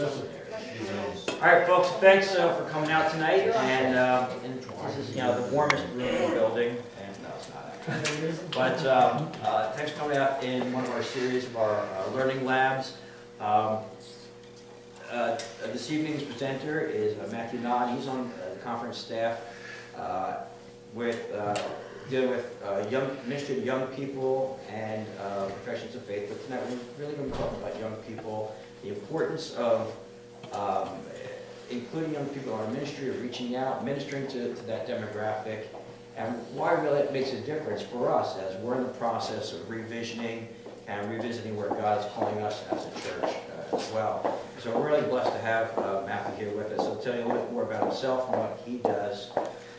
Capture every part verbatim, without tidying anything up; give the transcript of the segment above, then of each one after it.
All right, folks, thanks uh, for coming out tonight. And um, this is, you know, the warmest room in the building. And no, it's not actually. But um, uh, thanks for coming out in one of our series of our uh, learning labs. Um, uh, this evening's presenter is uh, Matthew Na. He's on uh, the conference staff uh, with uh, dealing with uh, young, ministry to young people and uh, professions of faith. But tonight we're really going to be talking about young people, the importance of um, including young people in our ministry, of reaching out, ministering to, to that demographic, and why really it makes a difference for us as we're in the process of revisioning and revisiting where God is calling us as a church uh, as well. So we're really blessed to have uh, Matthew here with us. He'll tell you a little bit more about himself and what he does.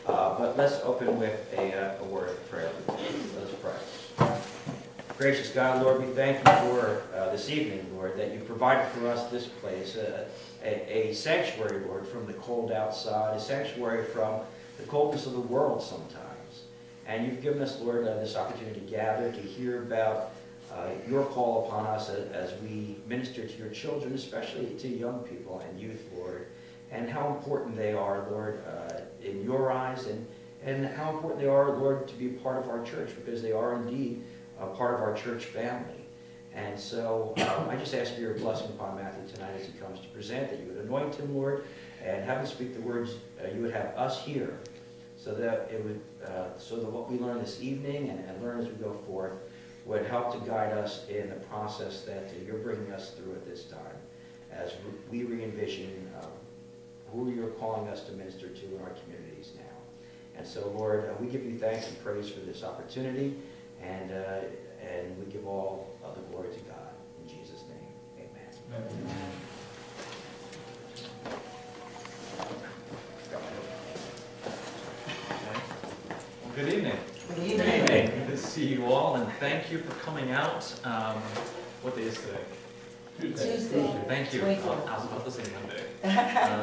Uh, but let's open with a, uh, a word of prayer. Let's pray. Gracious God, Lord, we thank you for uh, this evening, Lord, that you provided for us this place, uh, a, a sanctuary, Lord, from the cold outside, a sanctuary from the coldness of the world sometimes. And you've given us, Lord, uh, this opportunity to gather, to hear about uh, your call upon us as, as we minister to your children, especially to young people and youth, Lord, and how important they are, Lord, uh, in your eyes, and, and how important they are, Lord, to be part of our church, because they are indeed a part of our church family. And so um, I just ask for your blessing upon Matthew tonight as he comes to present, that you would anoint him, Lord, and have him speak the words uh, you would have us hear, so that it would, uh, so that what we learn this evening and, and learn as we go forth would help to guide us in the process that uh, you're bringing us through at this time, as we re-envision um, who you're calling us to minister to in our communities now. And so, Lord, uh, we give you thanks and praise for this opportunity. And, uh, and we give all of the glory to God. In Jesus' name, amen. Amen. Amen. Well, good evening. Good evening. Good evening. Good to see you all, and thank you for coming out. Um, what day is today? Tuesday. Tuesday. Thank you. Uh, I was about to say Monday. Uh,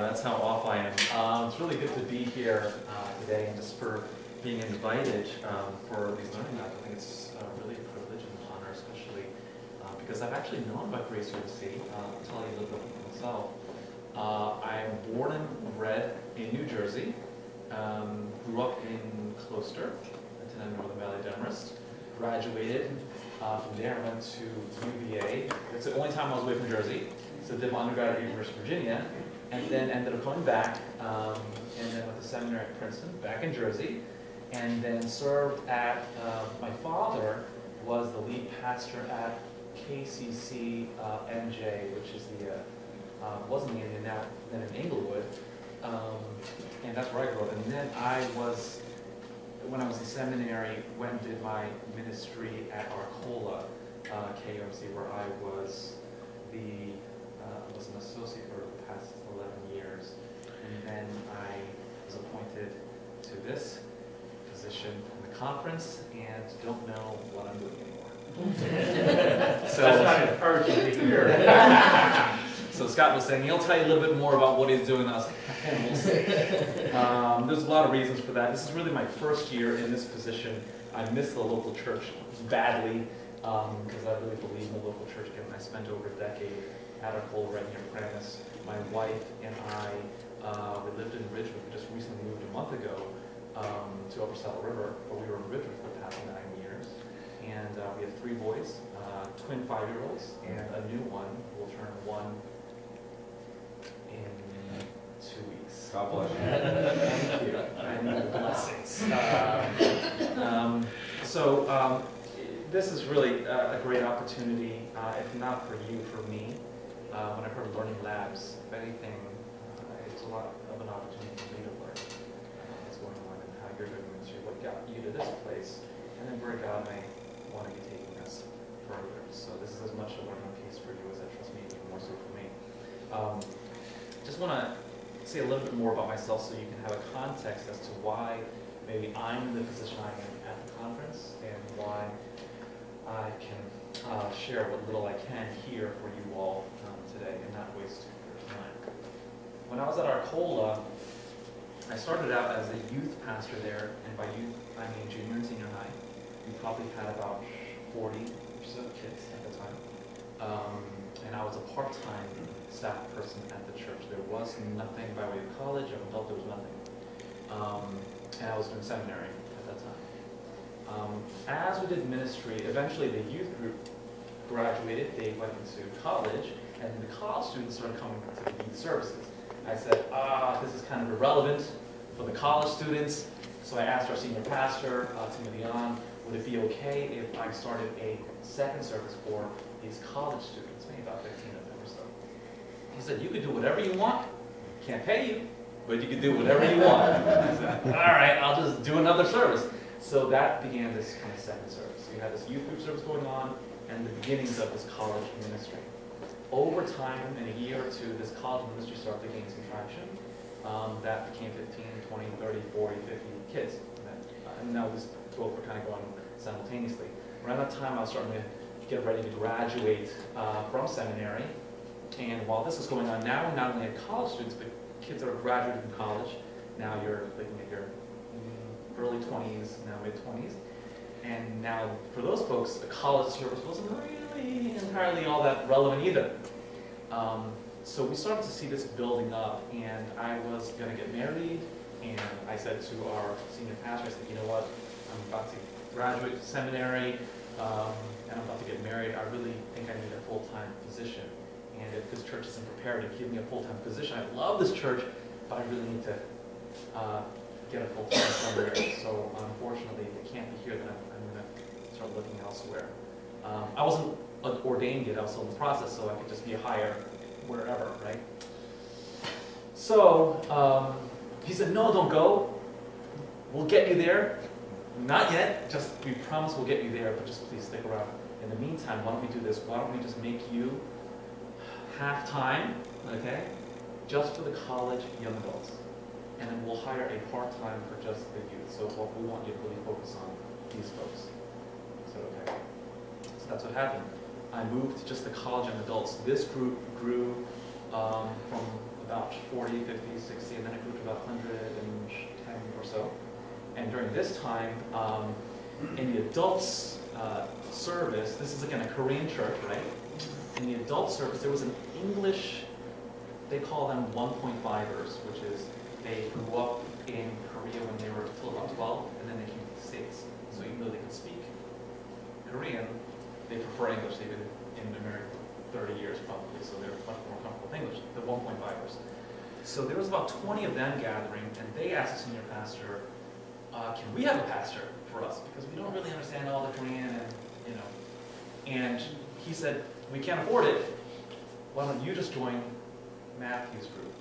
that's how off I am. Uh, it's really good to be here uh, today, and just for being invited um, for these learning labs. I think it's uh, really a privilege and an honor, especially uh, because I've actually known about Grace U M C. Uh, I'll tell you a little bit about myself. Uh, I am born and bred in New Jersey, um, grew up in Closter, attended Northern Valley of Demarest, graduated uh, from there, went to U V A. That's the only time I was away from Jersey, so did my undergrad at University of Virginia, and then ended up coming back, um, and then went to seminary at Princeton, back in Jersey, and then served at, uh, my father was the lead pastor at K C C uh, M J, which is the, uh, uh, wasn't the Indian, now then in Englewood, um, and that's where I grew up. And then I was, when I was in seminary, went and did my ministry at Arcola, uh, K M C, where I was the, uh, was an associate for the past eleven years, and then I was appointed to this position in the conference, and don't know what I'm doing anymore. So that's not encouraging to hear. So Scott was saying he'll tell you a little bit more about what he's doing. I was like, and we'll see. Um, there's a lot of reasons for that. This is really my first year in this position. I miss the local church badly, because um, I really believe in the local church. Again, I spent over a decade at Arcola right near Paramus. My wife and I, uh, we lived in Ridgewood. We just recently moved a month ago. Um, to Upper Saddle River, where we were in Ridgewood for the past nine years. And uh, we have three boys, uh, twin five-year-olds, and a new one who will turn one in two weeks. God bless you. Thank you. And blessings. Um, um, so um, this is really uh, a great opportunity, uh, if not for you, for me. Uh, when I heard Learning Labs, if anything, uh, it's a lot of an opportunity for me to learn. What got you to this place, and then where God may want to be taking us further. So this is as much a learning piece for you as I trust me, even more so for me. Um, just want to say a little bit more about myself so you can have a context as to why maybe I'm in the position I am at the conference, and why I can uh, share what little I can here for you all um, today, and not waste your time. When I was at Arcola, I started out as a youth pastor there, and by youth, I mean junior and senior high. We probably had about forty or so kids at the time. um, and I was a part-time staff person at the church. There was nothing by way of college. I felt there was nothing. Um, and I was doing seminary at that time. Um, as we did ministry, eventually the youth group graduated. They went into college, and the college students started coming to the youth services. I said, ah, this is kind of irrelevant for the college students. So I asked our senior pastor, uh, Timothy On, would it be okay if I started a second service for these college students, maybe about fifteen of them or so? He said, you could do whatever you want. Can't pay you, but you can do whatever you want. I said, all right, I'll just do another service. So that began this kind of second service. We had this youth group service going on and the beginnings of this college ministry. Over time, in a year or two, this college ministry started to gain some traction. Um, that became fifteen, twenty, thirty, forty, fifty kids. And now these twelve were kind of going simultaneously. Around that time, I was starting to get ready to graduate uh, from seminary. And while this is going on now, we not only have college students, but kids that are graduating from college. Now you're looking at your early twenties, now mid-twenties. And now, for those folks, a college service wasn't really entirely all that relevant either. Um, so we started to see this building up, and I was going to get married, and I said to our senior pastor, I said, you know what, I'm about to graduate from seminary, um, and I'm about to get married. I really think I need a full-time position, and if this church isn't prepared to give me a full-time position, I love this church, but I really need to uh, get a full-time somewhere. So unfortunately, if it can't be here, then I'm, I'm going to start looking elsewhere. Um, I wasn't ordained yet, I was still in the process, so I could just be hired wherever, right? So um, he said, no, don't go. We'll get you there. Not yet. Just we promise we'll get you there, but just please stick around. In the meantime, why don't we do this? Why don't we just make you half-time, okay, just for the college young adults. And then we'll hire a part-time for just the youth. So what we want you to really focus on these folks. So okay. So that's what happened. I moved to just the college young adults. This group grew um, from about forty, fifty, sixty, and then it grew to about one hundred ten or so. And during this time, um, in the adults uh, service, this is again a Korean church, right? In the adult service, there was an English, they call them one point fivers, which is they grew up in Korea when they were until about twelve, and then they came to the States. So even though they could speak Korean, they prefer English. They've been in America for thirty years probably, so they're much more comfortable with English, the one point fivers. So there was about twenty of them gathering, and they asked the senior pastor, uh, can we have a pastor for us? Because we don't really understand all the Korean, and, you know. And he said, we can't afford it. Why don't you just join Matthew's group?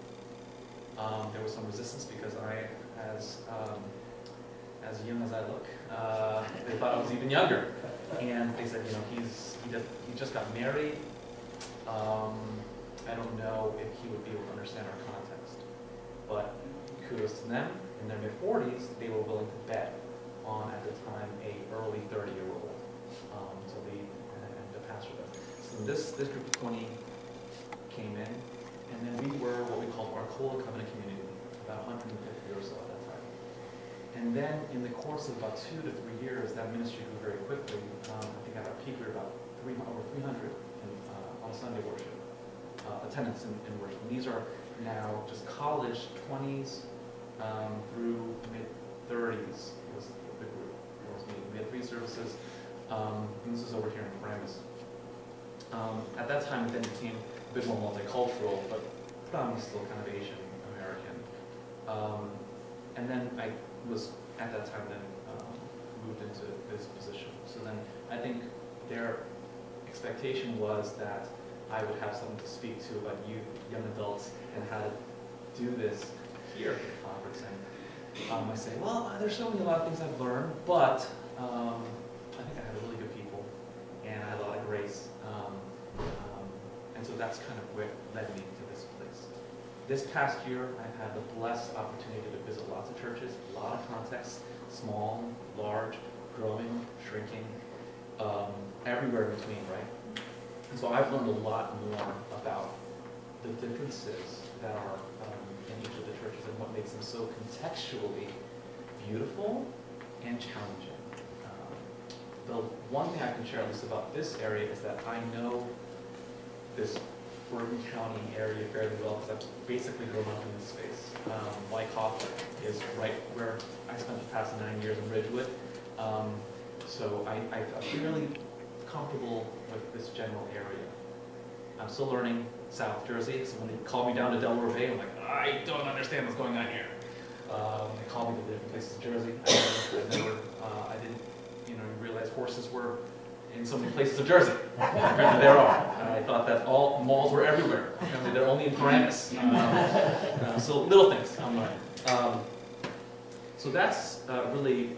Um, there was some resistance because I, as um, as young as I look, uh, they thought I was even younger. And they said, you know, he's he, did, he just got married. Um, I don't know if he would be able to understand our context. But kudos to them. In their mid forties, they were willing to bet on, at the time, a early thirty-year-old. Um, so they, and the pastor there. So this, this group of twenty came in. And then we were what we called Arcola Covenant Community, about one hundred fifty or so at that time. And then in the course of about two to three years, that ministry grew very quickly. Um, I think at our peak we were about three, over three hundred in, uh, on Sunday worship, uh, attendance in, in worship. And these are now just college twenties um, through mid thirties was the group. We had three services, um, and this is over here in Paramus. Um, at that time, it then became a bit more multicultural, but predominantly still kind of Asian American. Um, and then I was, at that time, then um, moved into this position. So then I think their expectation was that I would have something to speak to about youth, young adults, and how to do this here at the conference. And um, I say, well, there's certainly a lot of things I've learned, but um, I think I had really good people, and I had a lot of grace. Um, And so that's kind of what led me to this place. This past year, I've had the blessed opportunity to visit lots of churches, a lot of contexts, small, large, growing, shrinking, um, everywhere in between, right? And so I've learned a lot more about the differences that are um, in each of the churches and what makes them so contextually beautiful and challenging. Um, the one thing I can share at least about this area is that I know this Bergen County area fairly well, because that's basically grown up in this space. Um, Wyckoff is right where I spent the past nine years in Ridgewood. Um, so I, I, I feel really comfortable with this general area. I'm still learning South Jersey, so when they call me down to Delaware Bay, I'm like, I don't understand what's going on here. Um, they call me to different places in Jersey. I, never, uh, I didn't you know, realize horses were in so many places of Jersey. Apparently there are. I thought that all malls were everywhere. Apparently they're only in Paramus. Um, uh, so little things I'm learning. Um, so that's uh, really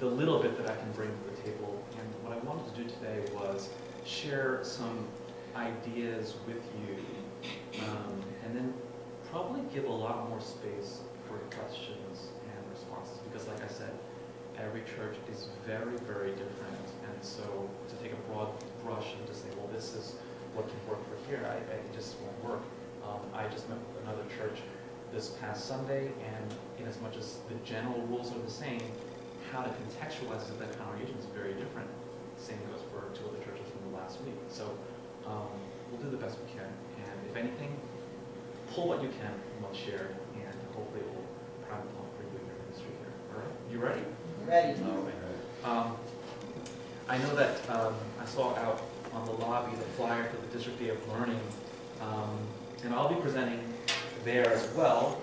the little bit that I can bring to the table. And what I wanted to do today was share some ideas with you, um, and then probably give a lot more space for questions and responses, because like I said, every church is very, very different, and so to take a broad brush and just say, well, this is what can work for here, I, I just won't work. Um, I just met with another church this past Sunday, and in as much as the general rules are the same, how to contextualize that congregation is very different. Same goes for two other churches from the last week. So um, we'll do the best we can, and if anything, pull what you can from what's shared, and hopefully it will prime the pump for you in your ministry here. All right, you ready? Ready. All right. Um, I know that um, I saw out on the lobby the flyer for the District Day of Learning, um, and I'll be presenting there as well.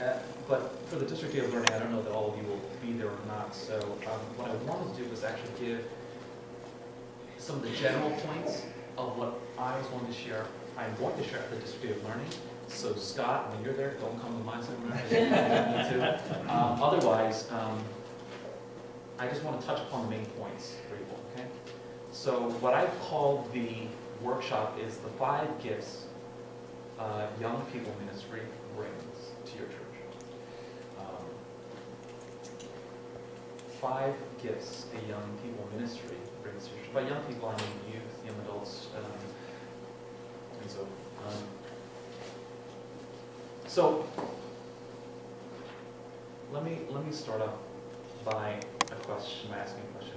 Uh, but for the District Day of Learning, I don't know that all of you will be there or not. So um, what I wanted to do was actually give some of the general points of what I was going to share. I'm going to share at the District Day of Learning. So Scott, when you're there, don't come to my seminar. um, otherwise, um, I just want to touch upon the main points for you, okay? So what I've called the workshop is the five gifts uh, young people ministry brings to your church. Um, five gifts a young people ministry brings to your church. By young people, I mean youth, young adults, um, and so um, So let me let me start off by a question, by asking a question.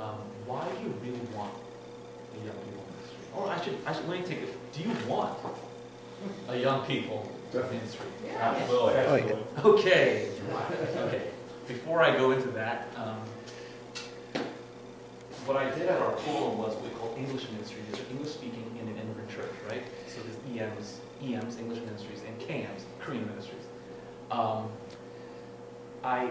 Um, why do you really want a young people ministry? Or I should, I should let me take it. Do you want a young people ministry? Yeah. Absolutely. Absolutely. Oh, yeah. Okay. Okay. Before I go into that, um, what I did at Arcola was what we call English ministry. These are English speaking in an immigrant church, right? So there's E Ms, E Ms, English ministries, and K Ms, Korean ministries. Um, I.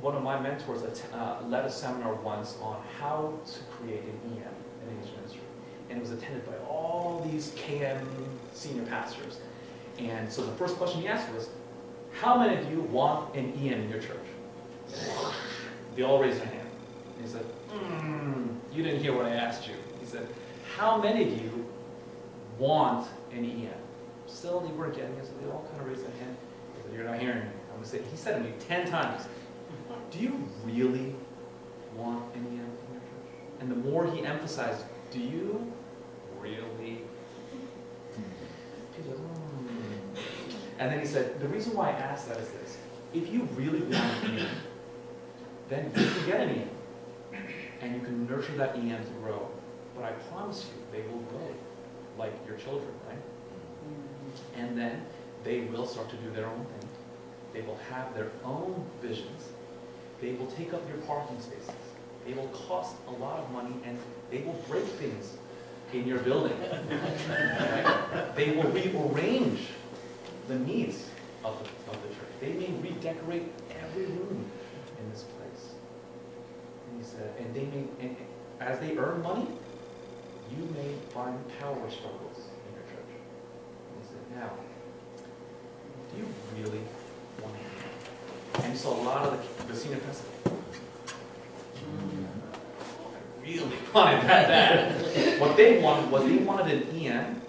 One of my mentors uh, led a seminar once on how to create an E M, an English ministry. And it was attended by all these K M senior pastors. And so the first question he asked was, how many of you want an E M in your church? They all raised their hand. And he said, mm, you didn't hear what I asked you. He said, how many of you want an E M? Still, they weren't getting it, so they all kind of raised their hand. He said, you're not hearing me. I'm gonna say, he said to me ten times, do you really want an E M in your church? And the more he emphasized, do you really? People, mm. And then he said, the reason why I asked that is this. If you really want an E M, then you can get an E M. And you can nurture that E M to grow. But I promise you, they will grow like your children, right? And then they will start to do their own thing. They will have their own visions. They will take up your parking spaces. They will cost a lot of money, and they will break things in your building. Right? They will rearrange the needs of the, of the church. They may redecorate every room in this place. And he said, and they may, and as they earn money, you may find power struggles in your church. And he said, now, do you really want to? And so a lot of the, the senior pastors, mm, I really wanted that. What they wanted was they wanted an E M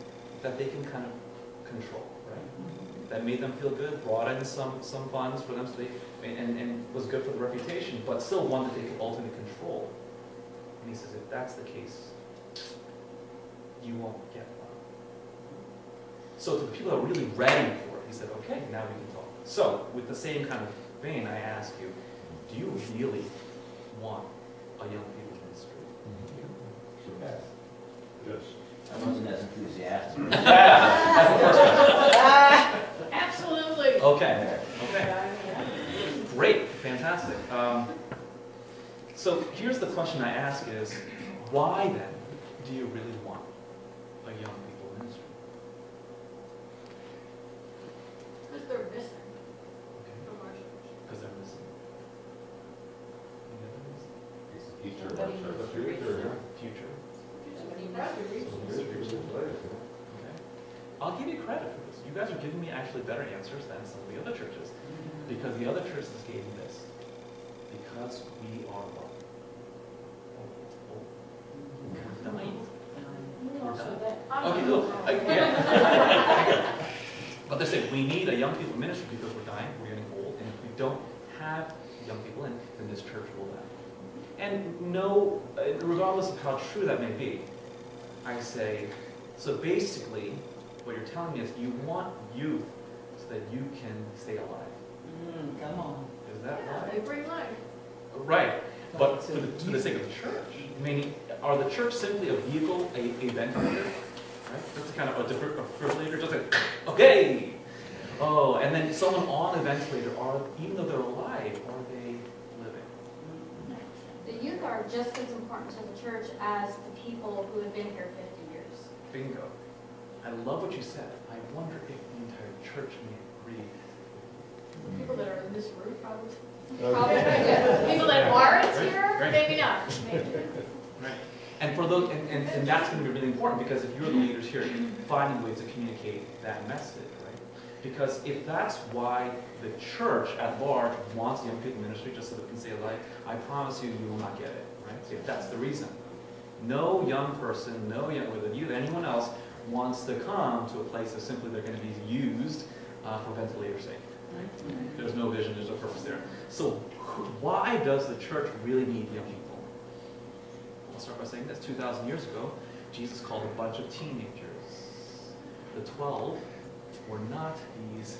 that they can kind of control, right? That made them feel good, brought in some some funds for them, so they and, and was good for the reputation, but still one that they could ultimately control. And he says, if that's the case, you won't get one. So to the people that were really ready for it, he said, okay, now we can talk. So with the same kind of vein, I ask you, do you really want a young people ministry? Mm-hmm. Yes. Yes. I wasn't as enthusiastic. Absolutely. Okay. Okay. Great. Fantastic. Um, so here's the question I ask is, why then do you really want a young people ministry? Because they're missing. Because okay. they're missing. It's the future of our church. Future. Future. Future. Okay. I'll give you credit for this. You guys are giving me actually better answers than some of the other churches. Because the other churches gave this. Because we are one. We're dying. We're dying. Okay, cool. I, yeah. But they said we need a young people ministry because we're dying, we're getting old, and if we don't have young people in, then this church will die. And no, regardless of how true that may be, I say, so basically, what you're telling me is you want youth so that you can stay alive. Mm, come on. Is that yeah, right? They bring life. Right. But for the, for the sake of the church, meaning, are the church simply a vehicle, a, a ventilator? Right? That's kind of a different defibrillator, just like, okay! Oh, and then someone on a ventilator, are, even though they're alive, are they living? The youth are just as important to the church as the people who have been here fifty years. Bingo. I love what you said. I wonder if the entire church may agree. The people that are in this room, probably. Probably. Yeah. People that aren't here, right. Maybe not. Maybe. Right. And for those, and, and, and that's going to be really important because if you're the leaders here, you're finding ways to communicate that message, right? Because if that's why the church at large wants young people ministry, just so they can say, like, I promise you, you will not get it, right? So if that's the reason, no young person, no young whether you, anyone else wants to come to a place that simply they're going to be used uh, for ventilator's sake. Right? There's no vision, there's no purpose there. So why does the church really need young people? I'll start by saying this. two thousand years ago, Jesus called a bunch of teenagers. The twelve were not these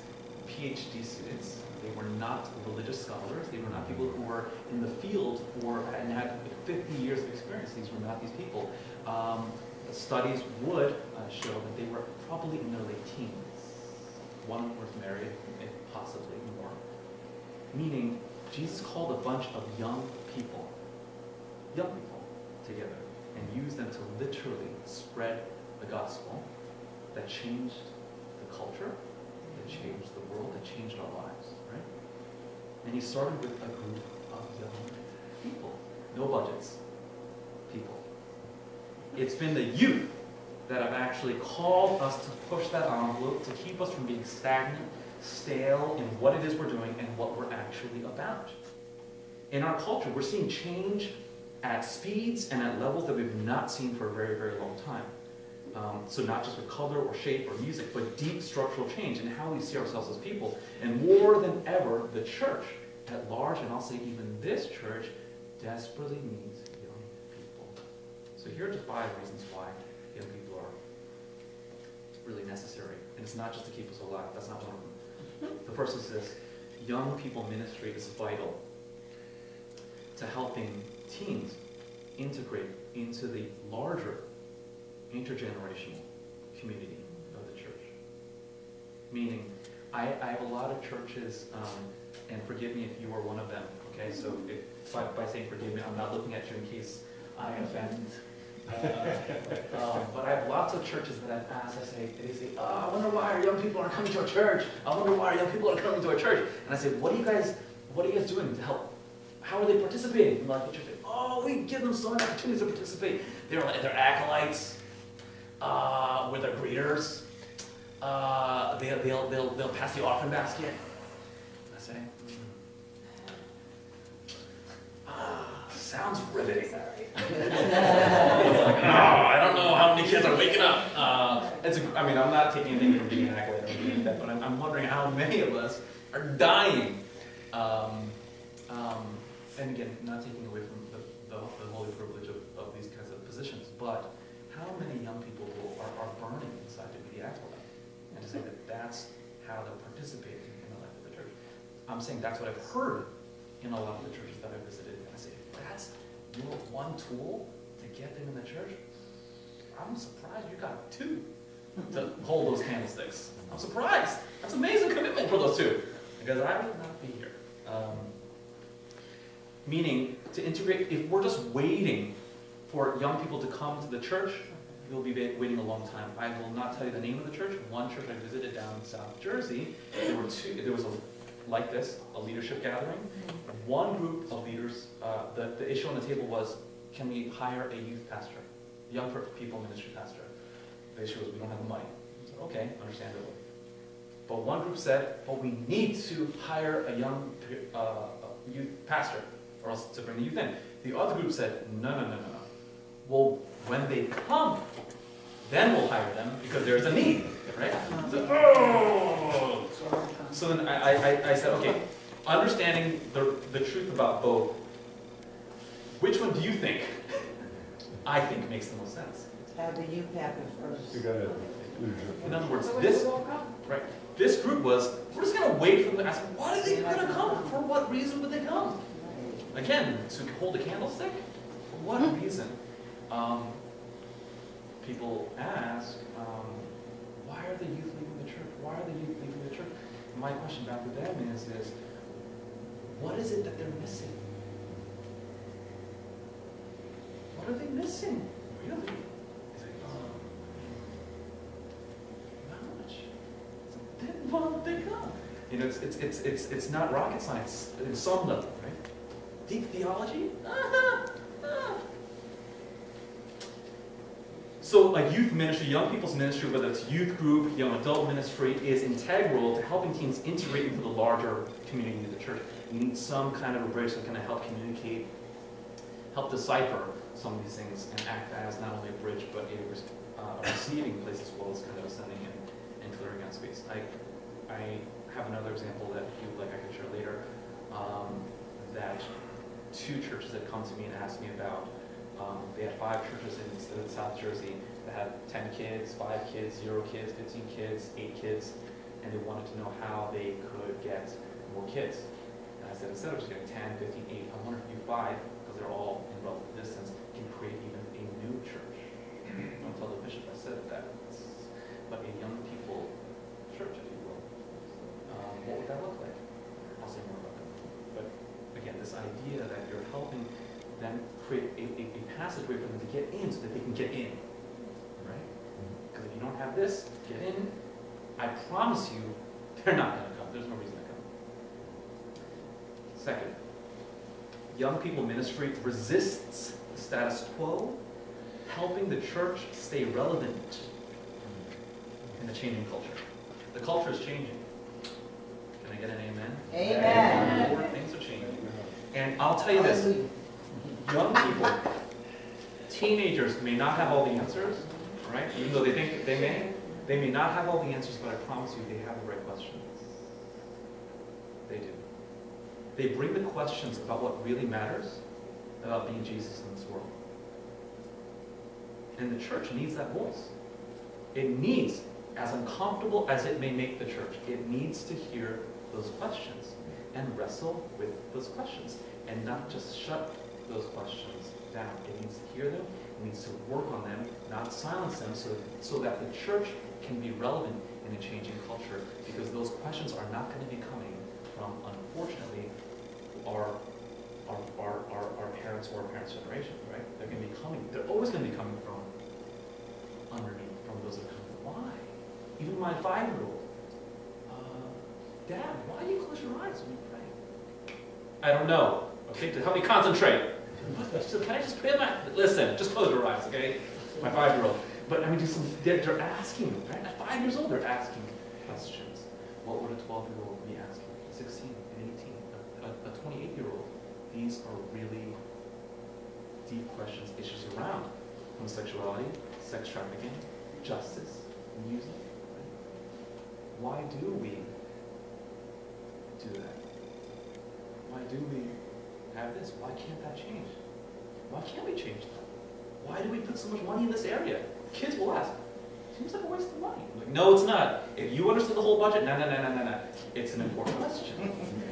PhD students. They were not religious scholars. They were not people who were in the field for and had fifty years of experience. These were not these people. Um, studies would uh, show that they were probably in their late teens. One was married, and possibly more. Meaning, Jesus called a bunch of young people, young people, together, and used them to literally spread the gospel that changed the culture, that changed the world, that changed our lives, right? And he started with a group of young people. No budgets, people. It's been the youth that have actually called us to push that envelope, to keep us from being stagnant, stale in what it is we're doing and what we're actually about. In our culture, we're seeing change at speeds and at levels that we've not seen for a very, very long time. Um, so not just with color or shape or music, but deep structural change in how we see ourselves as people. And more than ever, the church at large, and I'll say even this church, desperately needs young people. So here are just five reasons why young people are really necessary. And it's not just to keep us alive, that's not one of them. The first is this, young people ministry is vital to helping teens integrate into the larger intergenerational community of the church. Meaning, I, I have a lot of churches, um, and forgive me if you are one of them, okay? So if, by, by saying forgive me, I'm not looking at you in case I offend. Uh, um, but I have lots of churches that I've asked, I say, they say, oh, I wonder why our young people aren't coming to our church. I wonder why our young people aren't coming to our church. And I say, what are you guys, what are you guys doing to help? How are they participating? And like the church, oh, we give them so many opportunities to participate. They're like, they're acolytes, uh, with their greeters. Uh, they'll, they'll, they'll, they'll pass the offering basket. I say, ah, sounds riveting. Like, oh, I don't know how many kids are waking up. Uh, it's a, I mean, I'm not taking anything from being an acolyte, but I'm, I'm wondering how many of us are dying. Um, um, and again, not taking away from the, the, the holy privilege of, of these kinds of positions, but how many young people are, are burning inside to be the acolyte? And to say that that's how they're participating in the life of the church. I'm saying that's what I've heard in a lot of the churches that I've visited. And I say, that's your one tool to get them in the church? I'm surprised you got two to hold those candlesticks. I'm surprised. That's amazing commitment for those two, because I would not be here. Um, meaning, to integrate, if we're just waiting for young people to come to the church, you'll be waiting a long time. I will not tell you the name of the church. One church I visited down in South Jersey, there were two, there was a, like this, a leadership gathering. One group of leaders, uh, the, the issue on the table was, can we hire a youth pastor, young people ministry pastor? The issue was, we don't have the money. So, okay, understandable. But one group said, well, we need to hire a young uh, youth pastor or else to bring the youth in. The other group said, no, no, no, no, no. Well, when they come, then we'll hire them because there's a need, right? So, oh! so then I, I, I said, okay, understanding the, the truth about both, which one do you think, I think, makes the most sense? Have the youth happen first. You got it. In other words, this, right, this group was, we're just going to wait for them to ask, why are they going to come? For what reason would they come? Again, to hold a candlestick? For what reason? Um, people ask, um, why are the youth leaving the church? Why are the youth leaving the church? And my question back to them is, is, what is it that they're missing? What are they missing? Really? It's like, oh, not much. Then why don't they come? You know, it's, it's, it's, it's, it's not rocket science in some level, right? Deep theology? Uh-huh. Uh-huh. So a youth ministry, young people's ministry, whether it's youth group, young adult ministry, is integral to helping teens integrate into the larger community of the church. You need some kind of a bridge that can help communicate, help decipher some of these things, and act as not only a bridge, but a uh, receiving place as well as kind of ascending and, and clearing out space. I, I have another example that if you'd like I can share later, um, that two churches had come to me and asked me about. Um, they had five churches in, in South Jersey that had ten kids, five kids, zero kids, fifteen kids, eight kids, and they wanted to know how they could get more kids. And I said, instead of just getting ten, fifteen, eight, I wonder if you five, because they're all in relative distance, can create even a new church. I don't tell the bishop I said that, but a young people church, if you will. Um, what would that look like? I'll say more about that. But again, this idea that you're helping them create a, a, a passageway for them to get in so that they can get in, right? Because if you don't have this, get in, I promise you, they're not going to come. There's no reason to come. Second, young people ministry resists the status quo, helping the church stay relevant in the changing culture. The culture is changing. Can I get an amen? Amen. amen. Lord, things are changing. And I'll tell you this. Young people, teenagers may not have all the answers, right? Even though they think they may, they may not have all the answers, but I promise you they have the right questions. They do. They bring the questions about what really matters, about being Jesus in this world. And the church needs that voice. It needs, as uncomfortable as it may make the church, it needs to hear those questions and wrestle with those questions and not just shut those questions down. It needs to hear them, it needs to work on them, not silence them, so, so that the church can be relevant in a changing culture, because those questions are not going to be coming from, unfortunately, our, our, our, our, our parents or our parents' generation, right? They're going to be coming, they're always going to be coming from underneath, from those that come. Why? Even my five-year-old, uh, Dad, why do you close your eyes when you pray? I don't know. Okay, to help me concentrate. So can I just pray my, listen, just close your eyes, okay? My five-year-old. But I mean, just, they're, they're asking, right? At five years old, they're asking questions. What would a twelve-year-old be asking? sixteen, an eighteen, a twenty-eight-year-old. These are really deep questions, issues around homosexuality, sex trafficking, justice, music. Right? Why do we do that? Why do we have this? Why can't that change? Why can't we change that? Why do we put so much money in this area? Kids will ask, seems like a waste of money. Like, no, it's not. If you understood the whole budget, no, no, no, no, no, no. It's an important question.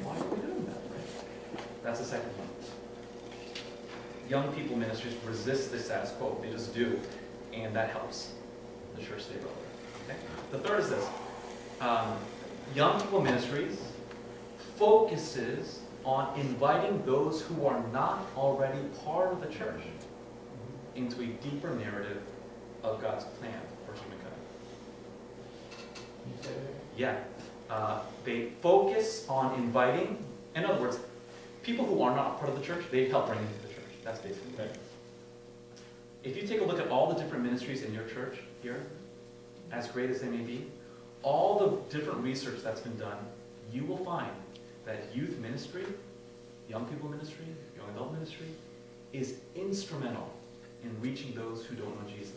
Why are we doing that, right? That's the second one. Young people ministries resist the status quo. They just do. and that helps the church stay relevant. Okay? The third is this. Um, Young People Ministries focuses on inviting those who are not already part of the church into a deeper narrative of God's plan for humankind. Yeah. Uh, they focus on inviting, in other words, people who are not part of the church, they help bring into the church. That's basically it. If you take a look at all the different ministries in your church here, as great as they may be, all the different research that's been done, you will find that youth ministry, young people ministry, young adult ministry, is instrumental in reaching those who don't know Jesus.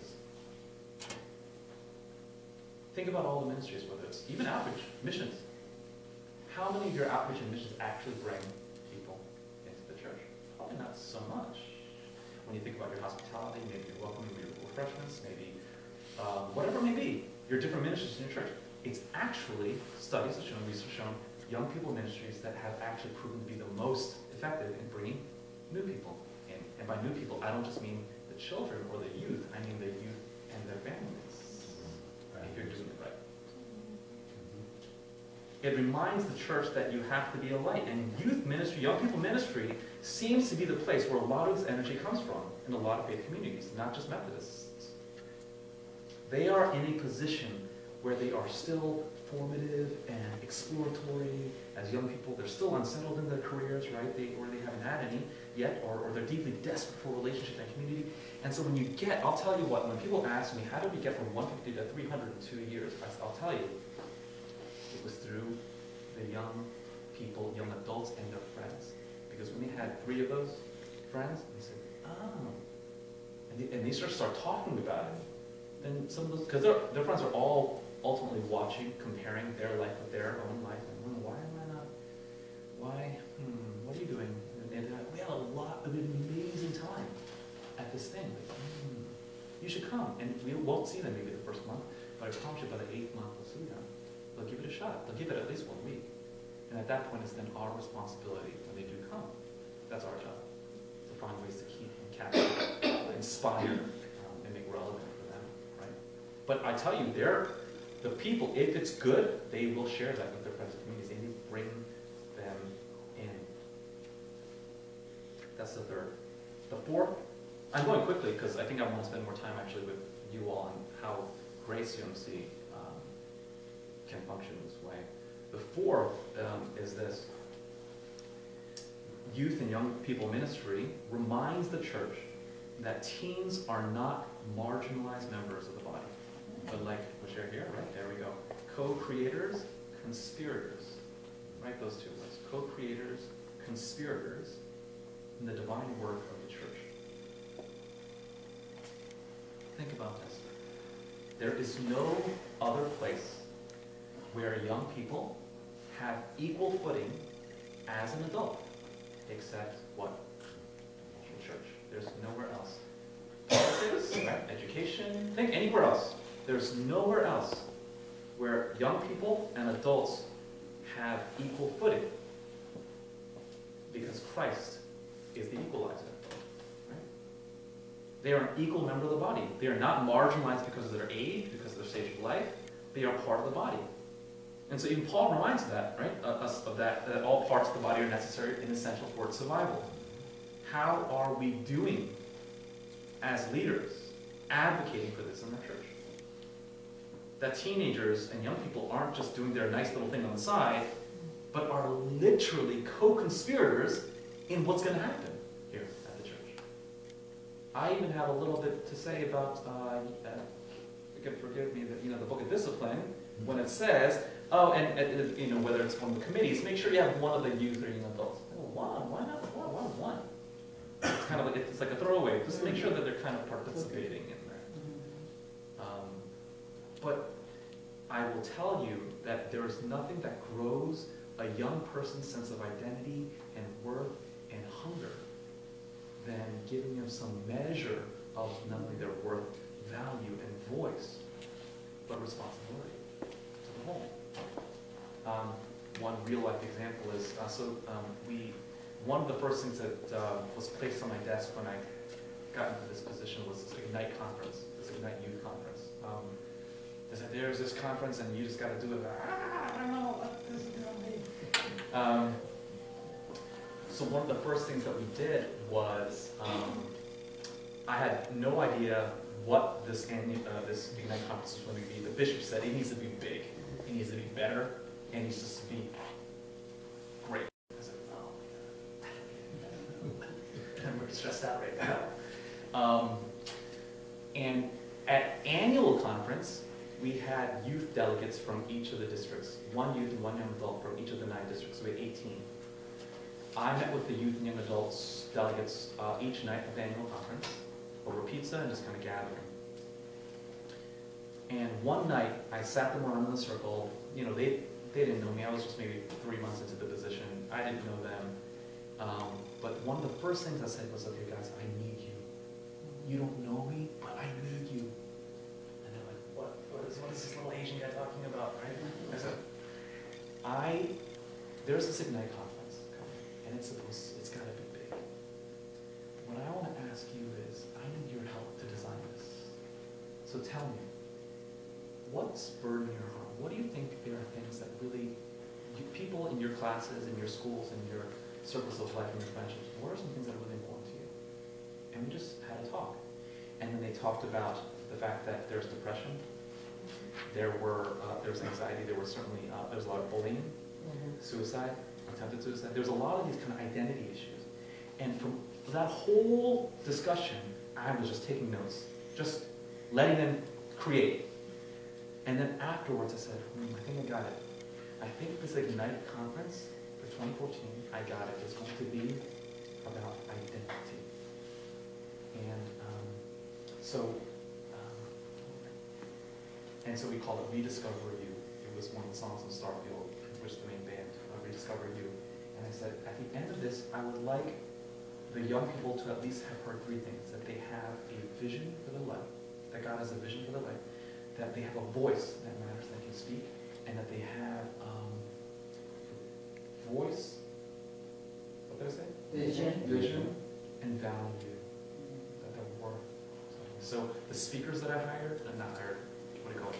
Think about all the ministries, whether it's even outreach, missions. How many of your outreach and missions actually bring people into the church? Probably not so much. When you think about your hospitality, maybe your welcoming, maybe your refreshments, maybe um, whatever it may be, your different ministries in your church. It's actually, studies have shown, research have shown, young people ministries that have actually proven to be the most effective in bringing new people in. And by new people, I don't just mean the children or the youth, I mean the youth and their families, mm-hmm. right. If you're doing it right. Mm-hmm. It reminds the church that you have to be a light, and youth ministry, young people ministry, seems to be the place where a lot of this energy comes from in a lot of faith communities, not just Methodists. They are in a position where they are still formative and exploratory as young people. They're still unsettled in their careers, right? They, or they haven't had any yet, or, or they're deeply desperate for relationship and community. And so when you get, I'll tell you what, when people ask me, how did we get from one fifty to three hundred in two years? I'll tell you, it was through the young people, young adults, and their friends. Because when they had three of those friends, they said, oh. And they, and they sort of start talking about it. And some of those, because their, their friends are all ultimately watching, comparing their life with their own life, and why am I not, why, hmm, what are you doing? And, and we had a lot of amazing time at this thing. Like, hmm, you should come. And we won't see them maybe the first month, but I promise you by the eighth month we'll see them. They'll give it a shot. They'll give it at least one week. And at that point it's then our responsibility when they do come. That's our job, to find ways to keep and capture, inspire, um, and make relevant for them, right? But I tell you, they're, the people, if it's good, they will share that with their friends and communities. They need to bring them in. That's the third. The fourth, I'm going quickly because I think I want to spend more time actually with you all on how Grace U M C um, can function this way. The fourth um, is this. Youth and Young People Ministry reminds the church that teens are not marginalized members of the body. But like we'll share here, right? There we go. Co-creators, conspirators. Right? Those two words. Co-creators, conspirators in the divine work of the church. Think about this. There is no other place where young people have equal footing as an adult except what? The church. There's nowhere else. Politics, right? Education, think anywhere else. There's nowhere else where young people and adults have equal footing, because Christ is the equalizer. Right? They are an equal member of the body. They are not marginalized because of their age, because of their stage of life. They are part of the body. And so even Paul reminds that, right, us of that, that all parts of the body are necessary and essential for its survival. How are we doing as leaders advocating for this in the church? That teenagers and young people aren't just doing their nice little thing on the side, but are literally co-conspirators in what's going to happen here at the church. I even have a little bit to say about, uh, you can forgive me, that, you know, the Book of Discipline, when it says, oh, and, and you know, whether it's one of the committees, make sure you have one of the youth or young adults. Oh, one? Why not one? Why one? It's kind of like it's like a throwaway. Just make sure that they're kind of participating in that. Um, But I will tell you that there is nothing that grows a young person's sense of identity and worth and hunger than giving them some measure of not only their worth, value, and voice, but responsibility to the whole. Um, one real-life example is, uh, so um, we, one of the first things that uh, was placed on my desk when I got into this position was this Ignite conference. this Ignite Youth Conference. Um, they said, there's this conference and you just got to do it. Ah, I don't know what this is going to be. Um, so one of the first things that we did was, um, I had no idea what this, uh, this Ignite Conference was going to be. The bishop said it needs to be big, it needs to be better, and it needs to be great. I said, oh, yeah. I'm stressed out right now. Um, and at annual conference, we had youth delegates from each of the districts. One youth and one young adult from each of the nine districts, so we had eighteen. I met with the youth and young adults delegates uh, each night at the annual conference over pizza and just kind of gathering. And one night, I sat them around in the circle. You know, they, they didn't know me. I was just maybe three months into the position. I didn't know them. Um, but one of the first things I said was, okay, guys, I need you. You don't know me, but I need you. And they're like, what, what, is, what is this little Asian guy talking about, right? I said, I, there's this Ignite conference coming, and it's supposed, it's gotta be big. What I wanna ask you is, I need your help to design this. So tell me, what's burdening your heart? What do you think there are things that really, you, people in your classes, in your schools, in your circles of life, in your friendships, what are some things that are really important to you? And we just had a talk. And then they talked about the fact that there's depression, there were uh, there was anxiety, there was certainly uh, there was a lot of bullying, mm-hmm. suicide, attempted suicide. There was a lot of these kind of identity issues. And from that whole discussion, I was just taking notes, just letting them create. And then afterwards, I said, hmm, I think I got it. I think this Ignite conference for twenty fourteen, I got it. It's going to be about identity. And um, so, um, and so we called it Rediscover You. It was one of the songs on Starfield, which is the main band, uh, Rediscover You. And I said, at the end of this, I would like the young people to at least have heard three things: that they have a vision for their life, that God has a vision for their life, that they have a voice that matters, that can speak, and that they have um, voice. What did I say? Vision, vision, and value. So the speakers that I hired, and not hired, what do you call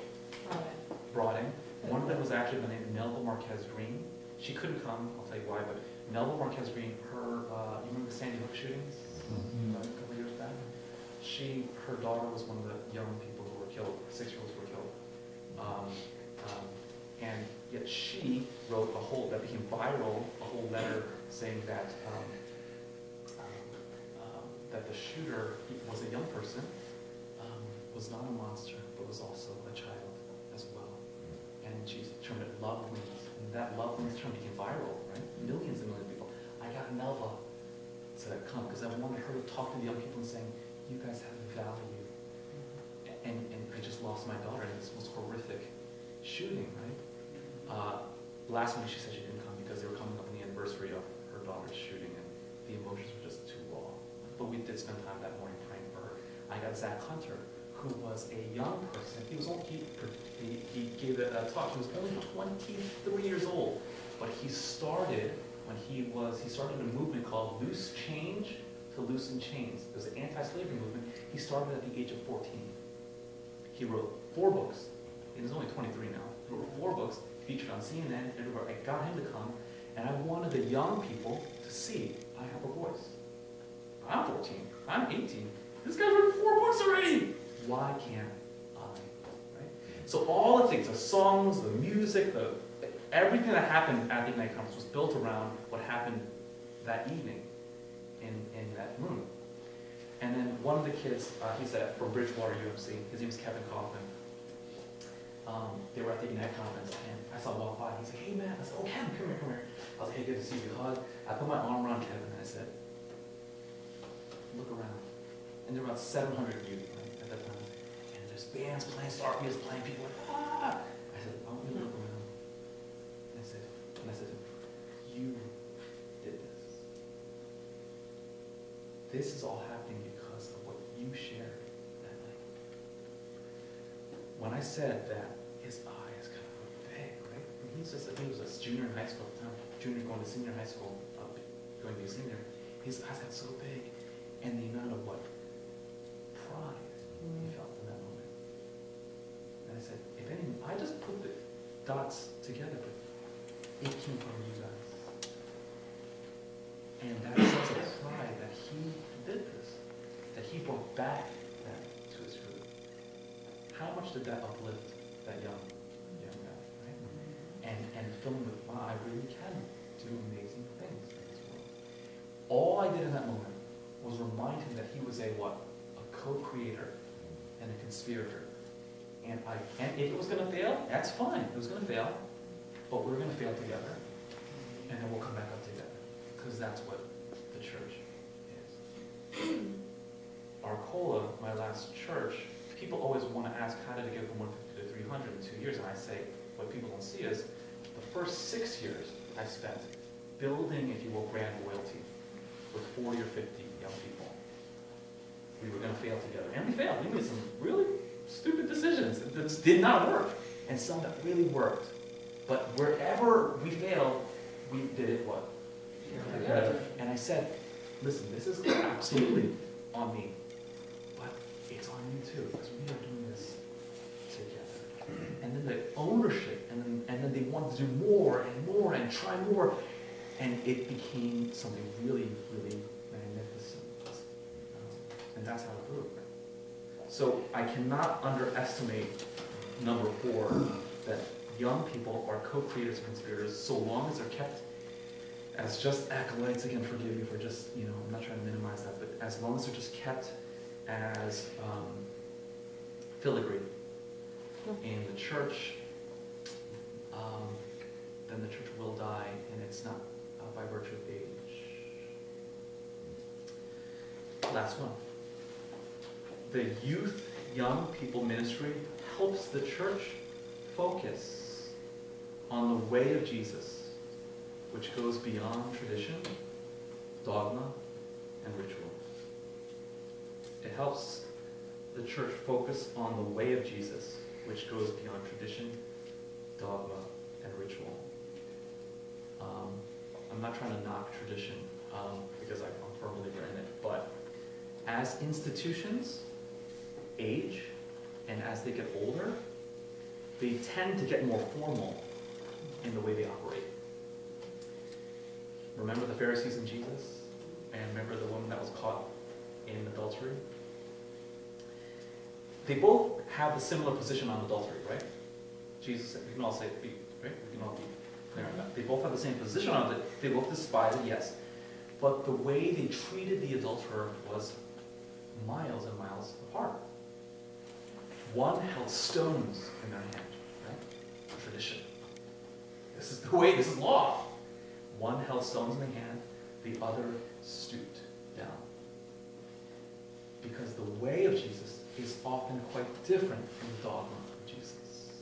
it? Brought in. One of them was actually by the name of Melba Marquez Greene. She couldn't come, I'll tell you why, but Melba Marquez Greene, her, uh, you remember the Sandy Hook shootings mm-hmm. a couple of years back? She, her daughter was one of the young people who were killed, six-year-olds who were killed. Um, um, and yet she wrote a whole, that became viral, a whole letter saying that, um, um, um, that the shooter was a young person, was not a monster, but was also a child as well. And she termed it love wings. And that love wings term became viral, right? Millions and millions of people. I got Melba to come, because I wanted her to talk to the young people and saying, you guys have value. And, and I just lost my daughter in this most horrific shooting, right? Uh, last week she said she didn't come because they were coming up on the anniversary of her daughter's shooting, and the emotions were just too raw. But we did spend time that morning praying for her. I got Zach Hunter, who was a young person. He was only, he, he gave a, a talk, he was only twenty-three years old, but he started, when he was, he started a movement called Loose Change to Loosen Chains. It was an anti-slavery movement. He started at the age of fourteen. He wrote four books, and he's only twenty-three now. He wrote four books, featured on C N N, everywhere. I got him to come, and I wanted the young people to see, I have a voice. I'm fourteen, I'm eighteen. This guy's written four books already. Why can't I? Right? So all the things, the songs, the music, the everything that happened at the Ignite Conference was built around what happened that evening in, in that room. And then one of the kids, uh, he's at, from Bridgewater U M C, his name is Kevin Kaufman. Um, they were at the Ignite Conference, and I saw him walk by, and he's like, hey man, I said, oh Kevin, come here, come here. I was like, hey, good to see you, hug. I put my arm around Kevin, and I said, look around. And there were about seven hundred of you. Bands playing, star bands playing, people like, ah! I said, I want you to look around. And I said, and I said, you did this. This is all happening because of what you shared that night. When I said that, his eyes kind of went big, right? And he's just, I think he was a junior in high school at the time, junior going to senior high school, uh, going to be a senior. His eyes got so big, and the amount of what? Pride he felt in that. dots together, but it came from you guys. And that sense of pride that he did this, that he brought back that to his root. How much did that uplift that young young man, right? Mm-hmm. And and fill him with, wow, I really can do amazing things in this world. All I did in that moment was remind him that he was a what? A co-creator and a conspirator. And, I, and if it was going to fail, that's fine. It was going to fail. But we're going to fail together. And then we'll come back up together. Because that's what the church is. Arcola, my last church, people always want to ask, how did it go from one fifty to three hundred in two years? And I say, what people don't see is, the first six years I spent building, if you will, brand loyalty with forty or fifty young people. We were going to fail together. And we failed. We made some really stupid decisions that did not work, and some that really worked. But wherever we failed, we did it what? Yeah. And I said, listen, this is absolutely on me, but it's on you too, because we are doing this together. And then the ownership, and then, and then they wanted to do more and more and try more, and it became something really, really magnificent. And that's how it grew. So I cannot underestimate number four, that young people are co-creators and conspirators so long as they're kept as just acolytes. Again, forgive me for just, you know, I'm not trying to minimize that, but as long as they're just kept as um, filigree in the church, um, then the church will die, and it's not uh, by virtue of age. Last one. The youth, young people ministry helps the church focus on the way of Jesus, which goes beyond tradition, dogma, and ritual. It helps the church focus on the way of Jesus, which goes beyond tradition, dogma, and ritual. Um, I'm not trying to knock tradition um, because I'm a firm believer in it, but as institutions age, and as they get older, they tend to get more formal in the way they operate. Remember the Pharisees and Jesus? And remember the woman that was caught in adultery? They both have a similar position on adultery, right? Jesus, we can all say, be, right? We can all be clear on that. They both have the same position on it. They both despise it, yes. But the way they treated the adulterer was miles and miles apart. One held stones in their hand, right? Tradition. This is the way, this is law. One held stones in the hand, the other stooped down. Because the way of Jesus is often quite different from the dogma of Jesus.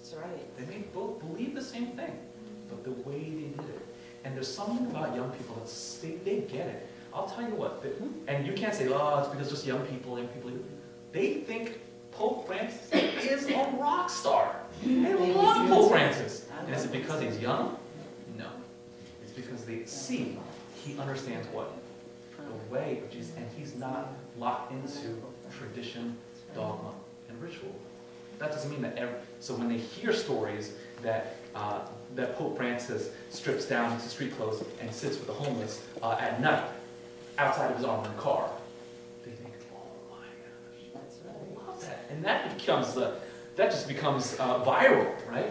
That's right. They may both believe the same thing, but the way they did it. And there's something about young people that they, they get it. I'll tell you what, they, and you can't say, oh, it's because just young people, young people, they think Pope Francis is a rock star. They love Pope Francis. And is it because he's young? No. It's because they see he understands what? The way of Jesus. And he's not locked into tradition, dogma, and ritual. That doesn't mean that every... So when they hear stories that uh, that Pope Francis strips down into street clothes and sits with the homeless uh, at night outside of his armored car, they think, oh my gosh, that's right. I love that. And that becomes the, that just becomes uh, viral, right?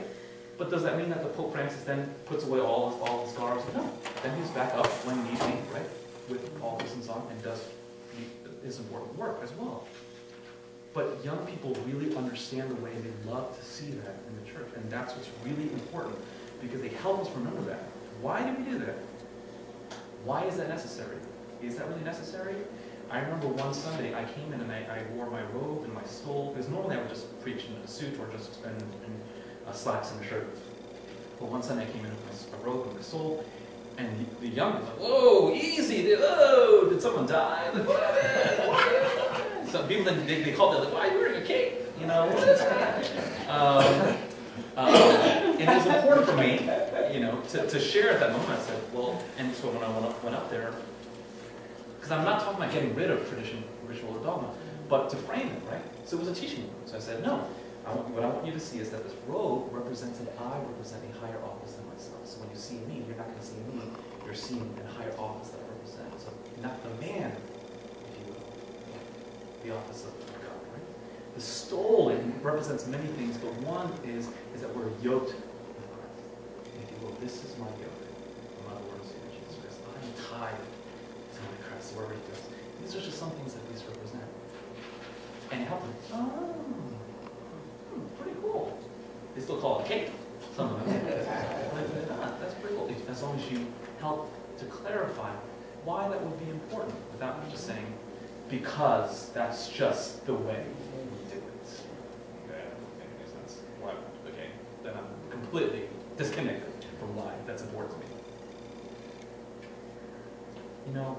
But does that mean that the Pope Francis then puts away all his, all his scars? No. Then he's back up when need be, right? With all his and on and does his important work as well. But young people really understand the way, they love to see that in the church, and that's what's really important, because they help us remember that. Why do we do that? Why is that necessary? Is that really necessary? I remember one Sunday I came in and I, I wore my robe and my stole, because normally I would just preach in a suit or just in, in uh, slacks and a shirt. But one Sunday I came in with my robe and my stole, and the, the young was like, whoa, easy, did, oh, did someone die? Like, what happened? Some people, they, they called it, like, why are you wearing a cape? You know, what is that? Um, uh, and it was important for me, you know, to, to share at that moment. I said, well, and so when I went up, went up there, because I'm not talking about getting rid of tradition, ritual, or dogma, but to frame it, right? So it was a teaching moment. So I said, no, I want, what I want you to see is that this robe represents that I represent a higher office than myself. So when you see me, you're not going to see me. You're seeing a higher office that I represent. So not the man, if you will, the office of God, right? The stole represents many things, but one is, is that we're yoked with Christ. And if you will, this is my yoke. My Lord is in Jesus Christ. I am tied to my Christ, wherever he goes. These are just some things that these represent. And help them. Oh. Pretty cool. They still call it cake. Some of them. Believe it or not, that's pretty cool. As long as you help to clarify why that would be important, without me just saying, because that's just the way we do it. Okay, I don't think it makes sense. Why? Okay, then I'm completely disconnected from why that's important to me. You know,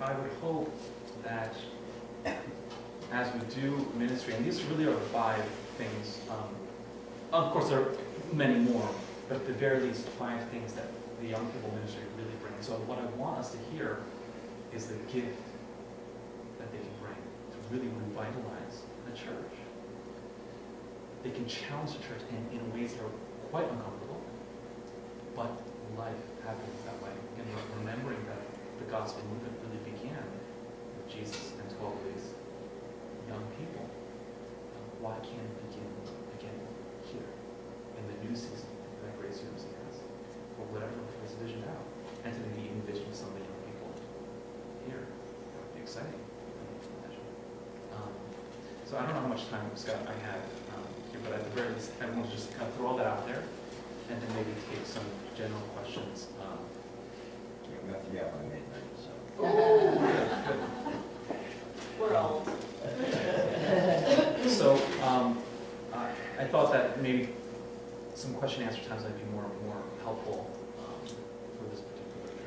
I would hope that as we do ministry, and these really are five things, um, of course there are many more, but at the very least five things that the young people ministry really bring. So what I want us to hear is the gift that they can bring to really revitalize the church. They can challenge the church in, in ways that are quite uncomfortable, but life happens that way. And remembering that the gospel movement really began with Jesus and twelve ways. Young people, why can't it begin again here in the new season that Grace University has, or whatever was visioned out, and to be envisioned some of the young people here? That would be exciting. Um, so I don't know how much time, Scott, I have um, here, but at the very least, I want to just kind of throw all that out there, and then maybe take some general questions. Um, yeah, Matthew, yeah, by midnight, so. Oh, yeah, we're old. So um, uh, I thought that maybe some question and answer times might be more more helpful um, for this particular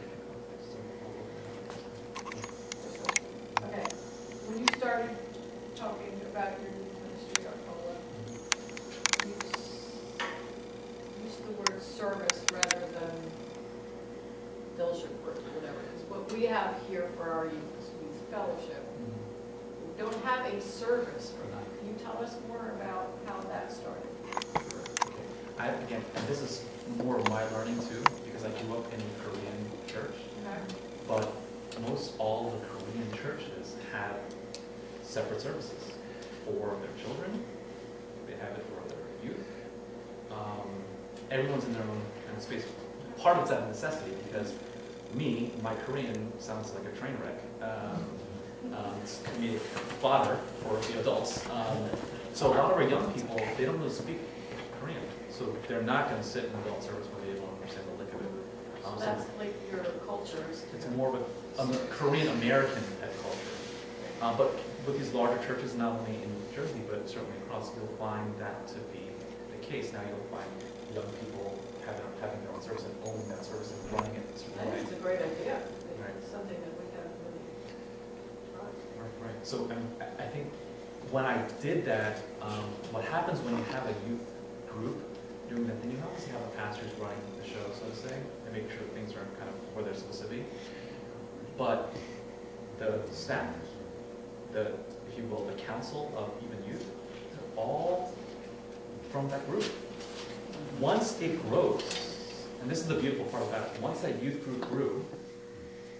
context. Okay. When you started talking about your ministry, Arcola, mm-hmm. you used the word service rather than fellowship or whatever it is. What we have here for our youth is youth fellowship. Mm-hmm. We don't have a service for that. Can you tell us more about how that started? Sure. Okay. I, again, and this is more of my learning too, because I grew up in a Korean church. Okay. But most all the Korean churches have separate services for their children. They have it for their youth. Um, everyone's in their own kind of space. Part of it's out of necessity, because me, my Korean sounds like a train wreck. Um, Um, it's comedic fodder for the adults. Um, so a lot of our young people, they don't really speak Korean, so they're not going to sit in adult service when they don't understand the lick of it. Um, so that's so like your culture. It's more of a, a Korean-American culture. Um, but with these larger churches, not only in New Jersey, but certainly across, you'll find that to be the case. Now you'll find young people having, having their own service and owning that service and running it. I think it's a great idea. Right. It's something that we have. Right, right. So um, I think when I did that, um, what happens when you have a youth group doing that, then you obviously have a pastor who's running the show, so to say, and make sure things are kind of where they're supposed to be. But the staff, the, if you will, the council of even youth, they're all from that group. Once it grows, and this is the beautiful part about it, once that youth group grew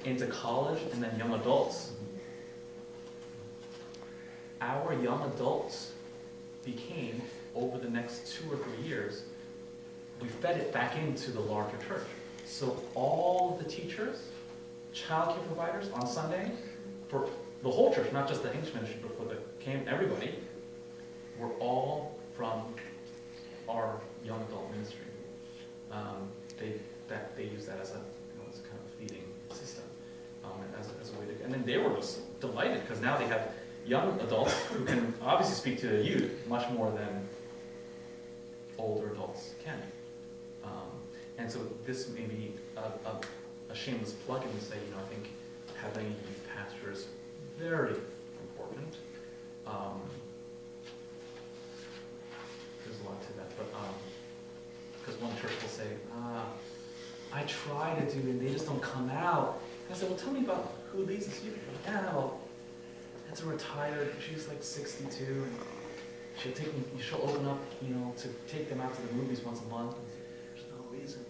into college and then young adults, our young adults became, over the next two or three years, we fed it back into the larger church. So all the teachers, childcare providers on Sunday, for the whole church, not just the English ministry, but for the camp, everybody, were all from our young adult ministry. Um, they that they use that as a, you know, as a kind of feeding system, um, as, a, as a way to, and then they were just delighted because now they have young adults who can obviously speak to the youth much more than older adults can. Um, and so this may be a, a, a shameless plug-in to say, you know, I think having a youth pastor is very important. Um, there's a lot to that, but because um, one church will say, ah, I try to do it, and they just don't come out. And I said, well, tell me about who leads this youth. Yeah, well, it's a retired, she's like sixty-two, and She'll take them, she'll open up, you know, to take them out to the movies once a month. There's no reason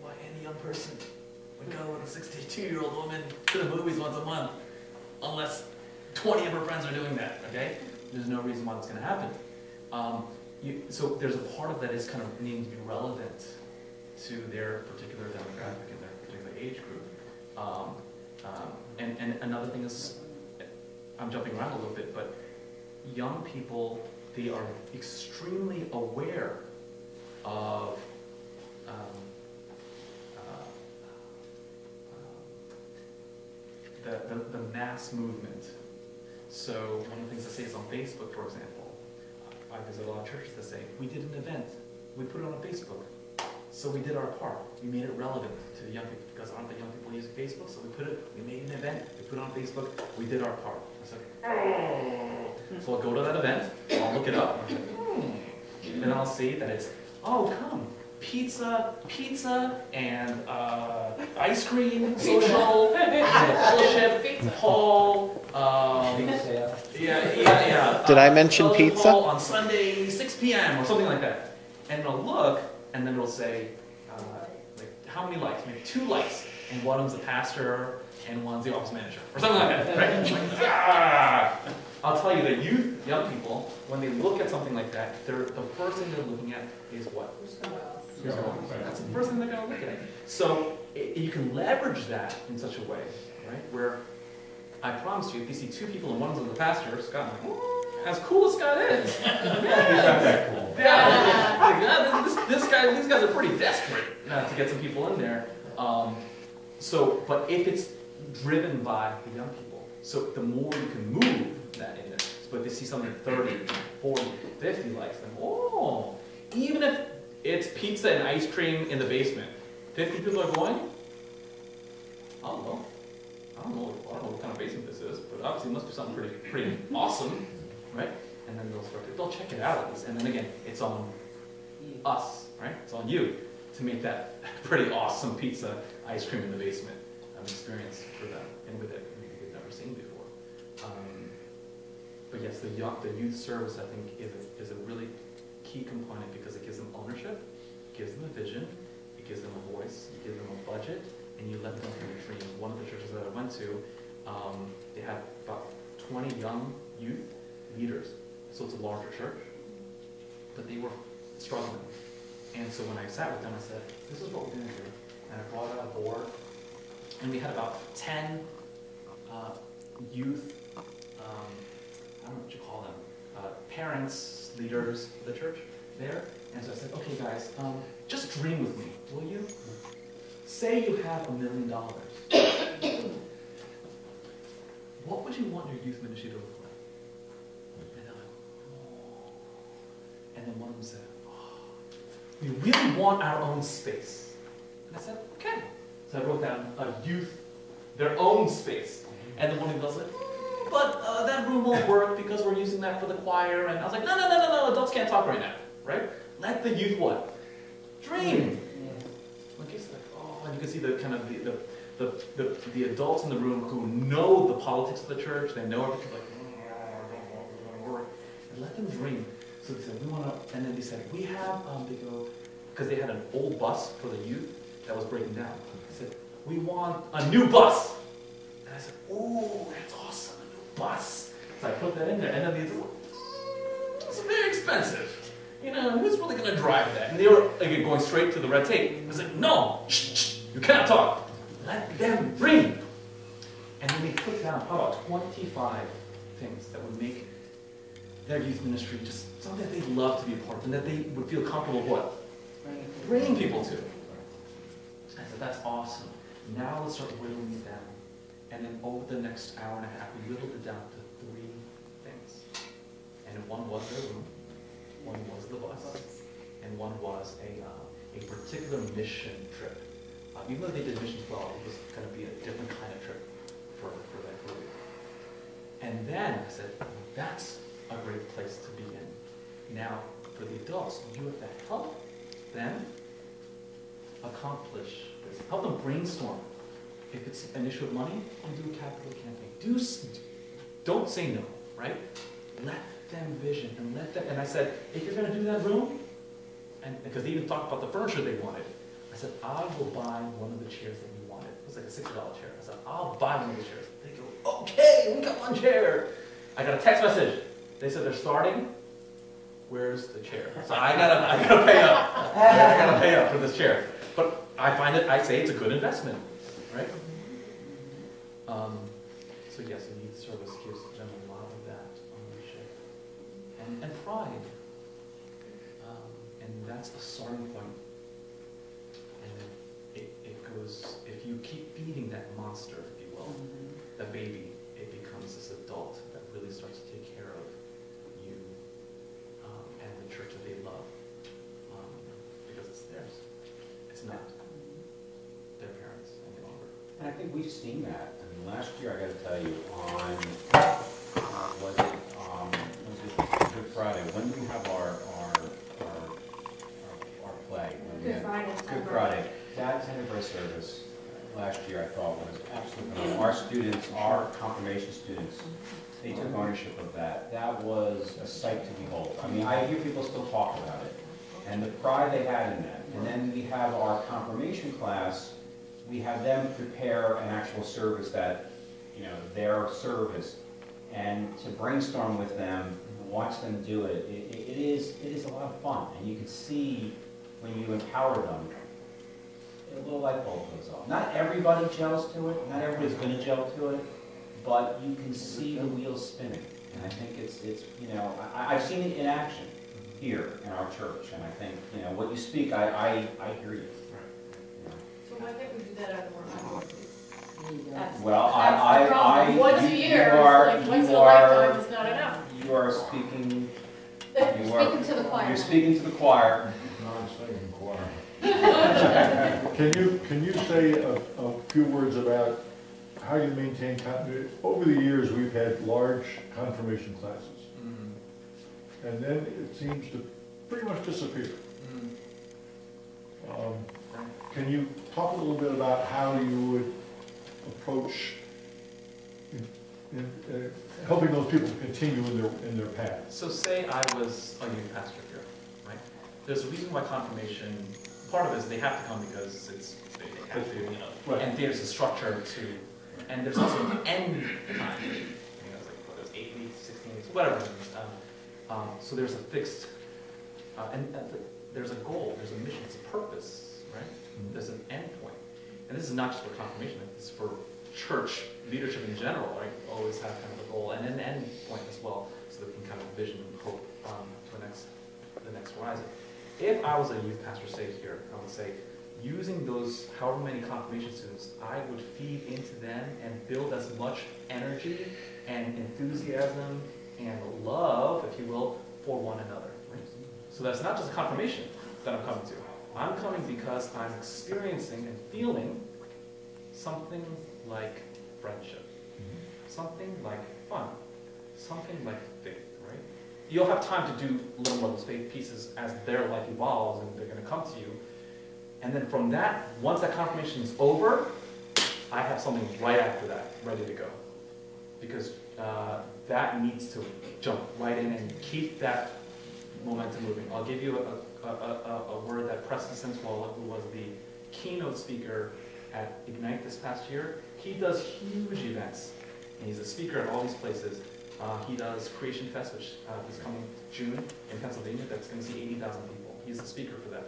why any young person would go with a sixty-two-year-old woman to the movies once a month, unless twenty of her friends are doing that, okay? There's no reason why that's going to happen. Um, you, so there's a part of that is kind of needing to be relevant to their particular demographic and their particular age group. Um, um, and, and another thing is, I'm jumping around a little bit, but young people, they are extremely aware of um, uh, uh, the, the, the mass movement. So one of the things I say is on Facebook, for example, I visit a lot of churches that say, we did an event, we put it on Facebook, so we did our part. We made it relevant to the young people, because aren't the young people using Facebook? So we put it, we made an event, we put it on Facebook, we did our part. It's like, oh. So I'll go to that event, I'll look it up, and I'll say, hmm. Then I'll see that it's, oh, come, pizza, pizza, and uh, ice cream, social, fellowship, hall, um, yeah, yeah, yeah. Did uh, I mention pizza? On Sunday, six p m, or something like that. And it'll look, and then it'll say, uh, like, how many likes? Maybe two likes, and one of them's the pastor, and one's the office manager, or something like that, right? Like, ah! I'll tell you that youth, young people, when they look at something like that, they're, the first thing they're looking at is what? Who's going? That's the first thing they're going to look at. So it, you can leverage that in such a way, right? Where I promise you, if you see two people and one's of the pastor, Scott, I'm like, as cool as Scott is. Yes. Cool. Yeah. Yeah. This, this guy, these guys are pretty desperate uh, to get some people in there. Um, so, but if it's driven by the young people, so the more you can move that in there. But they see something thirty, forty, fifty likes, then oh, even if it's pizza and ice cream in the basement, fifty people are going. I don't know. I don't know. I don't know what kind of basement this is, but obviously it must be something pretty, pretty awesome. Right? And then they'll start to, they'll check it out at least. And then again, it's on us, right? It's on you to make that pretty awesome pizza, ice cream in the basement um, experience for them, and with it, maybe they've never seen before. Um, but yes, the young, the youth service, I think, is a, is a really key component because it gives them ownership, it gives them a vision, it gives them a voice, it gives them a budget, and you let them through the dream. One of the churches that I went to, um, they had about twenty young youth leaders, so it's a larger church, but they were struggling. And so when I sat with them, I said, this is what we're going to do. And I brought out a board, and we had about ten uh, youth, um, I don't know what you call them, uh, parents, leaders of the church there. And so I said, okay guys, um, just dream with me, will you? Say you have a million dollars. What would you want your youth ministry to look like? And then one of them said, oh, we really want our own space. And I said, okay. So I wrote down a youth, their own space. And then one of them said, mm, but uh, that room won't work because we're using that for the choir. And I was like, no, no, no, no, no, adults can't talk right now, right? Let the youth what? Dream. Yeah. Okay, so like, oh, and you can see the kind of the, the, the, the, the adults in the room who know the politics of the church, they know everything, like, mm, and let them dream. So they said, we want to, and then they said, we have, um, they go, because they had an old bus for the youth that was breaking down. They said, we want a new bus. And I said, oh, that's awesome, a new bus. So I put that in there, and then they said, mm, it's very expensive. You know, who's really going to drive that? And they were like, going straight to the red tape. I was like, no, shh, shh, you cannot talk. Let them dream. And then they put down, how about twenty-five things that would make their youth ministry just something that they'd love to be a part of and that they would feel comfortable what? Bringing people to. I said, that's awesome. Now let's start whittling it down. And then over the next hour and a half, we whittled it down to three things. And one was their room, one was the bus, and one was a, uh, a particular mission trip. Uh, even though they did Mission twelve, it was going to be a different kind of trip for, for that group. And then I said, that's a great place to be in. Now, for the adults, you have to help them accomplish this. Help them brainstorm. If it's an issue of money, you do a capital campaign. Do, don't say no, right? let them vision and let them, and I said, if you're going to do that room, and because they even talked about the furniture they wanted, I said, I will buy one of the chairs that you wanted. It was like a sixty dollar chair. I said, I'll buy one of the chairs. They go, okay, we got one chair. I got a text message. They said, they're starting. Where's the chair? So I gotta, I gotta pay up. I gotta pay up for this chair. But I find it, I say it's a good investment, right? Um, so yes, the youth service gives them a lot of that ownership and, and pride. Um, and that's a starting point. And it, it goes, if you keep feeding that monster, if you will, mm-hmm. that baby, it becomes this adult that really starts to take care of you um, and the church that they love, um, because it's theirs. It's not their parents any longer. And I think we've seen that. I mean, last year, I got to tell you, on, was it, um, was it Good Friday? When do we have our, our, our, our, our play? Good yeah. Friday. Good Friday. Dad's anniversary service last year, I thought, was absolutely phenomenal. Our students, our confirmation students, they took ownership of that. That was a sight to behold. I mean, I hear people still talk about it, and the pride they had in that. And then we have our confirmation class. We have them prepare an actual service that, you know, their service, and to brainstorm with them, watch them do it. It, it is, it is a lot of fun, and you can see when you empower them, a little light bulb goes off. Not everybody gels to it. Not everybody's going to gel to it, but you can see the wheels spinning. And I think it's, it's you know, I, I've seen it in action here in our church, and I think, you know, what you speak, I, I, I hear you. Yeah. So why can't we do that at more times? Well, that's I, the problem. I, once a year, you are, like once in a lifetime is not enough. You are speaking. You speaking are, to the choir. You're speaking to the choir. I'm singing choir. Can you can you say a, a few words about how you maintain continuity? Over the years, we've had large confirmation classes, mm-hmm. and then it seems to pretty much disappear. Mm-hmm. um, can you talk a little bit about how you would approach in, in, uh, helping those people continue in their in their path? So, say I was a youth pastor here, right? There's a reason why confirmation. Part of it is they have to come because it's, they, they have to, you know, right. and there's a structure to, and there's also an end time, you know, it's like, well, there's eight weeks, sixteen weeks, whatever. Um, um, so there's a fixed, uh, and uh, there's a goal, there's a mission, there's a purpose, right? Mm-hmm. There's an end point. And this is not just for confirmation, it's for church leadership in general, right? You always have kind of a goal and an end point as well, so that we can kind of vision and hope um, to the next, the next horizon. If I was a youth pastor, say here, I would say, using those however many confirmation students, I would feed into them and build as much energy and enthusiasm and love, if you will, for one another. Right? So that's not just a confirmation that I'm coming to. I'm coming because I'm experiencing and feeling something like friendship, mm-hmm. something like fun, something like faith. You'll have time to do little levels faith pieces as their life evolves, and they're going to come to you. And then from that, once that confirmation is over, I have something right after that ready to go, because uh, that needs to jump right in and keep that momentum moving. I'll give you a, a, a, a word that Preston Sinswell, who was the keynote speaker at Ignite this past year, he does huge events, and he's a speaker at all these places. Uh, he does Creation Fest, which uh, is coming June in Pennsylvania. That's going to see eighty thousand people. He's the speaker for that.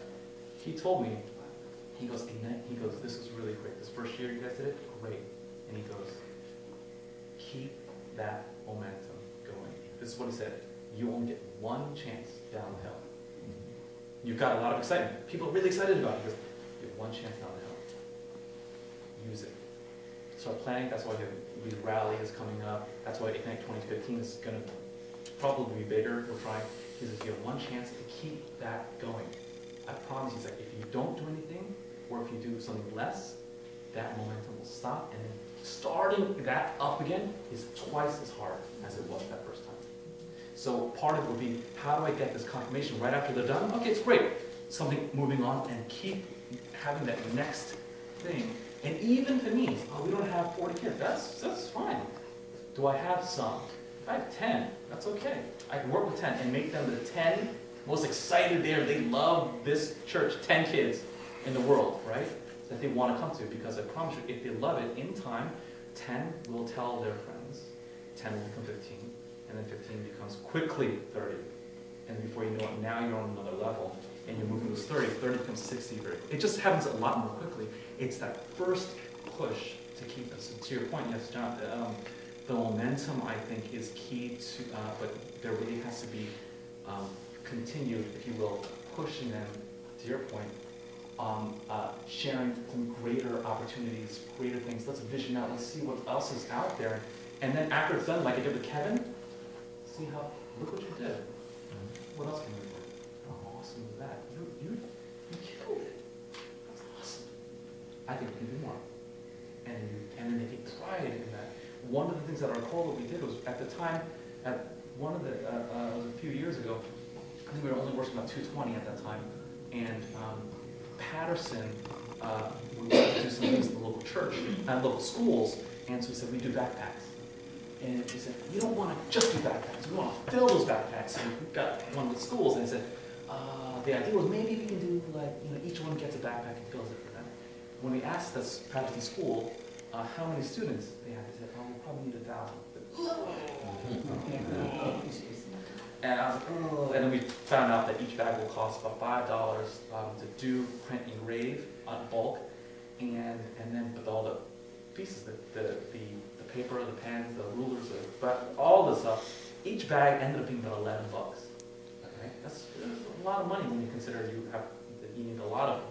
He told me, he goes, Ignite, he goes, this was really great. This first year you guys did it, great. And he goes, keep that momentum going. This is what he said. You only get one chance downhill. You've got a lot of excitement. People are really excited about it. He goes, you have one chance downhill. Use it. Start planning. That's why the rally is coming up. That's why Ignite twenty fifteen is going to probably be bigger. We're trying. He says, you have one chance to keep that going. I promise you that if you don't do anything, or if you do something less, that momentum will stop. And then starting that up again is twice as hard as it was that first time. So part of it will be, how do I get this confirmation right after they're done? Okay, it's great. Something moving on and keep having that next thing. And even if it means, oh, we don't have forty kids, that's, that's fine. Do I have some? I have ten, that's okay. I can work with ten and make them the ten most excited they are. They love this church, ten kids in the world, right? That they want to come to, because I promise you, if they love it, in time, ten will tell their friends, ten will become fifteen, and then fifteen becomes quickly thirty. And before you know it, now you're on another level, and you're moving to thirty, thirty becomes sixty. It just happens a lot more quickly. It's that first push to keep them. So to your point, yes, John, um, the momentum, I think, is key to, uh, but there really has to be um, continued, if you will, pushing them, to your point, Um, uh, sharing some greater opportunities, greater things. Let's vision out, let's see what else is out there. And then after it's done, like I did with Kevin, see how, look what you did. What else can we do? How awesome is that? You, you, you killed it. That's awesome. I think we can do more. And, and then they take pride in that. One of the things that Arcola we did was, at the time, at one of the, uh, uh, it was a few years ago, I think we were only working about two twenty at that time, and um, Patterson, uh, we wanted to do some things in the local church and local schools, and so we said, we do backpacks. And we said, we don't want to just do backpacks, we want to fill those backpacks. So we got one with schools, and I said, uh, the idea was maybe we can do like, you know, each one gets a backpack and fills it for them. When we asked this Patterson school uh, how many students they had, they said, oh, we'll probably need a thousand. Oh. And I was like, oh. And then we found out that each bag will cost about five dollars um, to do, print, engrave on bulk, and and then with all the pieces, the the, the, the paper, the pens, the rulers, but all the stuff. Each bag ended up being about eleven bucks. Okay, that's, that's a lot of money when you consider you have you need a lot of them.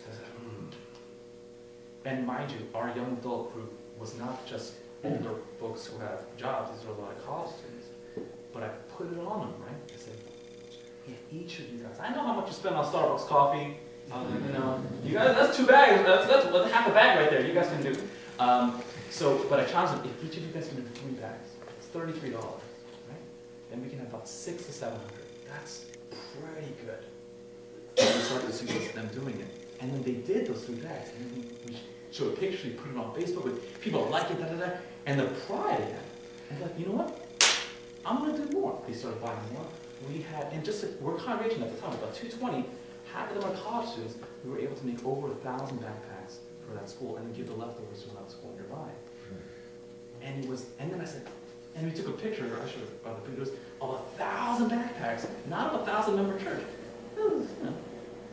So I was like, mm. And mind you, our young adult group was not just older folks who have jobs; these were a lot of college students. But I put it on them, right? I said, yeah, each of you guys, I know how much you spend on Starbucks coffee. Um, you know, you guys, that's two bags, that's, that's, that's half a bag right there, you guys can do. Um, so, but I challenged them, if each of you guys can do three bags, it's thirty-three dollars, right? Then we can have about six to seven hundred. That's pretty good. And we started to see them doing it. And then they did those three bags. And then we showed a picture, we put it on Facebook, with people like it, da da da, and the pride in that. And they're like, you know what? I'm going to do more. They started buying more. We had, and just, we're congregation at the time, about two twenty, half of them are college students. We were able to make over a thousand backpacks for that school and then give the leftovers to another school nearby. And it was, and then I said, and we took a picture, or I should have brought the pictures, of a thousand backpacks, not of a thousand member church. This is, you know,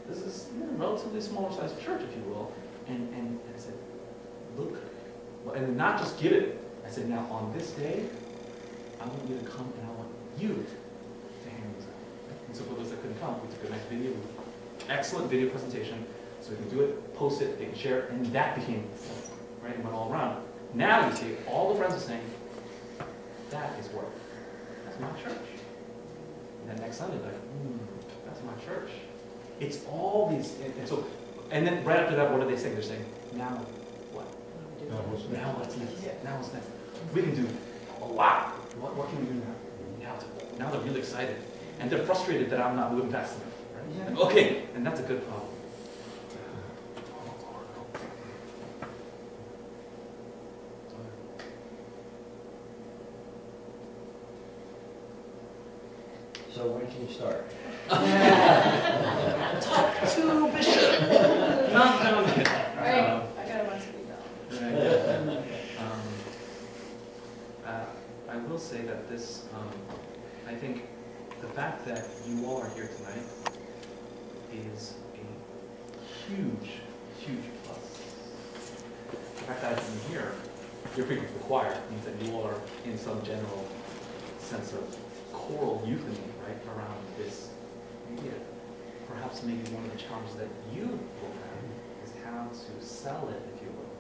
this is you know, a relatively smaller sized church, if you will. And, and, and I said, look, and not just give it. I said, now on this day, I want you to come and I want you to hand these out. And so for those that couldn't come, we took a nice video, excellent video presentation, so we can do it, post it, they can share it, and that became, right, it went all around. Now you see, all the friends are saying, that is work. That's my church. And then next Sunday, like, mm, that's my church. It's all these, and, and so, and then right after that, what are they saying? They're saying, now what? Now what's next? Now what's next? Yeah. Now what's next? We can do a lot. What, what can we do now? Now, to, now they're really excited. And they're frustrated that I'm not moving fast enough. Right? Yeah. Okay, and that's a good problem. So when can you start? Talk to Bishop. Not down there. Right. Um, I got a bunch of emails. Right. um, uh, I will say that this, um, I think the fact that you all are here tonight is a huge, huge plus. The fact that I'm here, you're frequent to the choir, means that you all are in some general sense of choral euphony, right, around this media. Perhaps maybe one of the challenges that you will have is how to sell it, if you will,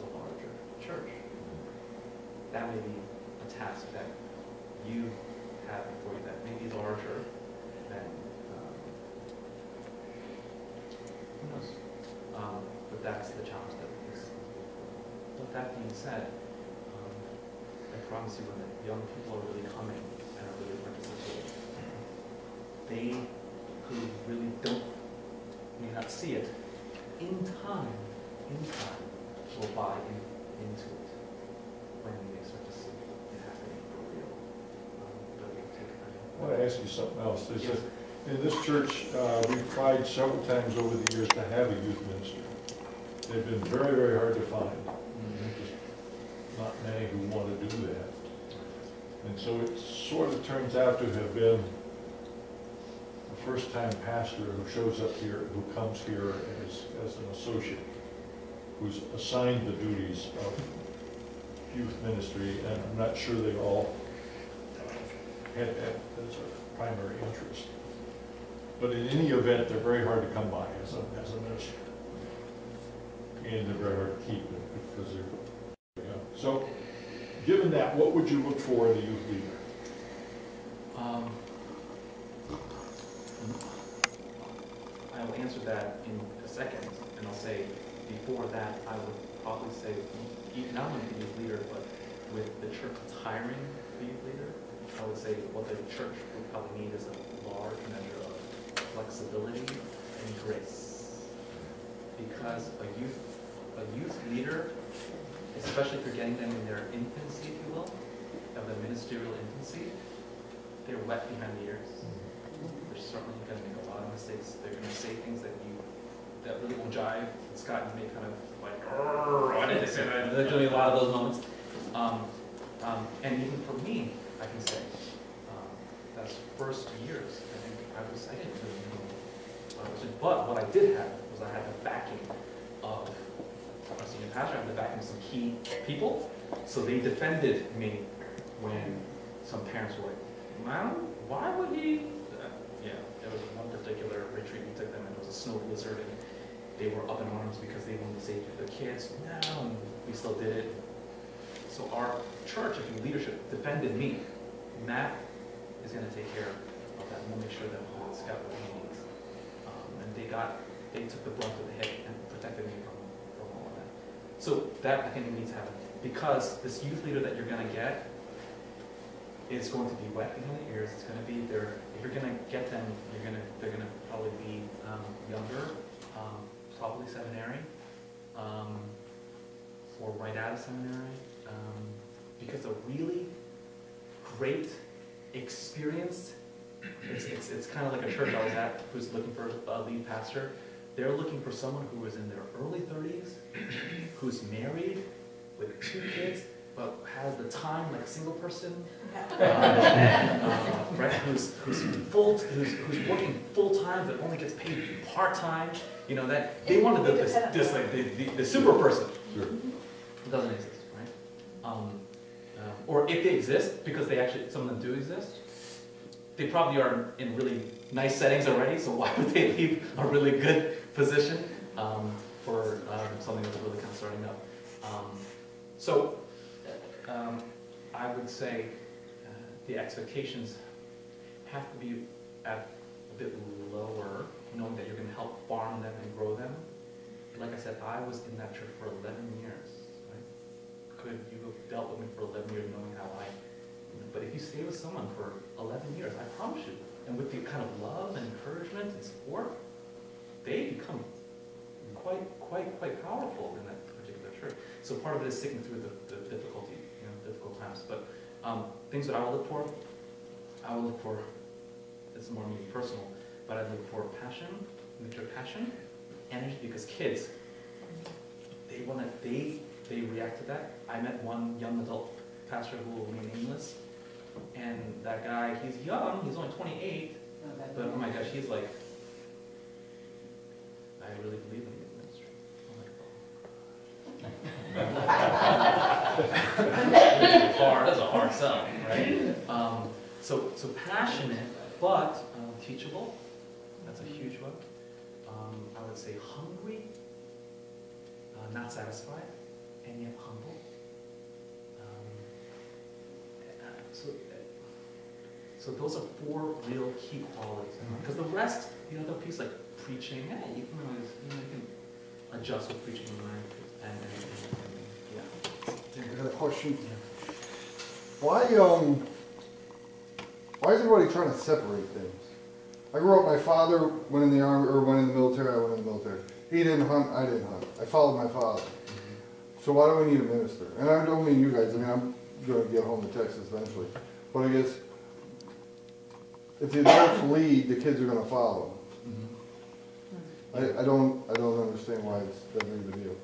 to a larger church. That may be task that you have before you that may be larger than, um, who knows, um, but that's the challenge that it is. With that being said, um, I promise you, when the young people are really coming and are really participating, they who really don't, may not see it, in time, in time, will buy in, into it when they start to see it. Real. I want to ask you something else. There's yes. a, in this church, uh, we've tried several times over the years to have a youth minister. They've been very, very hard to find. Mm-hmm. Not many who want to do that. And so it sort of turns out to have been a first-time pastor who shows up here, who comes here as, as an associate, who's assigned the duties of youth ministry, and I'm not sure they all had that as a primary interest. But in any event, they're very hard to come by as a, as a minister. And they're very hard to keep it because they're young. So, given that, what would you look for in a youth leader? Um, I will answer that in a second, and I'll say before that, I would probably say not only the youth leader, but with the church hiring the youth leader, I would say what the church would probably need is a large measure of flexibility and grace, because a youth a youth leader, especially for getting them in their infancy, if you will, of the ministerial infancy, they're wet behind the ears. They're certainly going to make a lot of mistakes. They're going to say things that you that really won't jive. Scott, you may kind of like, I didn't say that. There's going to be a lot of those moments. Um, um, and even for me, I can say, um, that's first years. I think I was I didn't really know what I was doing. But what I did have was I had the backing of. Our senior pastor, I'm the backing of some key people, so they defended me when some parents were like, "Mom, why would he?" Uh, yeah, there was one particular retreat we took them, and it was a snow blizzard, and they were up in arms because they wanted to save their kids. No, and we still did it. So our church, if you leadership, defended me. Matt is going to take care of that. We'll make sure that Scott's got what he needs. Um, and they got, they took the blunt of the hit and protected me from. So that, I think, needs to happen. Because this youth leader that you're going to get is going to be wet behind the ears. It's going to be there. If you're going to get them, you're going to, they're going to probably be um, younger, um, probably seminary, um, or right out of seminary. Um, because a really great, experienced, it's, it's, it's kind of like a church I was at who's looking for a lead pastor. They're looking for someone who is in their early thirties, who's married, with two kids, but has the time like a single person, um, and, uh, right? Who's who's full, who's, who's working full time but only gets paid part time. You know that they wanted the, this, this like the, the, the super person. Sure. It doesn't exist, right? Um, uh, or if they exist, because they actually some of them do exist, they probably are in really nice settings already. So why would they leave a really good position um, for um, something that's really kind of starting up? Um, so um, I would say uh, the expectations have to be at a bit lower, knowing that you're going to help farm them and grow them. Like I said, I was in that church for eleven years. Right? Could you have dealt with me for eleven years knowing how I... But if you stay with someone for eleven years, I promise you, and with the kind of love and encouragement and support, they become quite, quite, quite powerful in that particular church. So part of it is sticking through the, the difficulty, you know, difficult times. But um, things that I would look for, I would look for, it's more me personal, but I look for passion, mature passion, energy, because kids, they want to, they, they react to that. I met one young adult pastor who will remain nameless. And that guy, he's young, he's only twenty-eight, but oh my gosh, he's like, I really believe in the ministry. I'm like, oh. Far, that's a hard sell, right? Um, so, so passionate, but um, teachable, that's a huge one. Um, I would say hungry, uh, not satisfied, and yet humble. So, so those are four real key qualities. Because the rest, you know, the piece like preaching, yeah, you can always, you know, you can adjust with preaching and, and, and, and yeah. I got a question. Yeah. Why, um, why is everybody trying to separate things? I grew up. My father went in the army, or went in the military. I went in the military. He didn't hunt. I didn't hunt. I followed my father. Mm-hmm. So why do we need a minister? And I don't mean you guys. I mean I'm. Going to get home to Texas eventually, but I guess if the adults lead, the kids are going to follow. Mm-hmm. I, I don't, I don't understand why it's doesn't even you.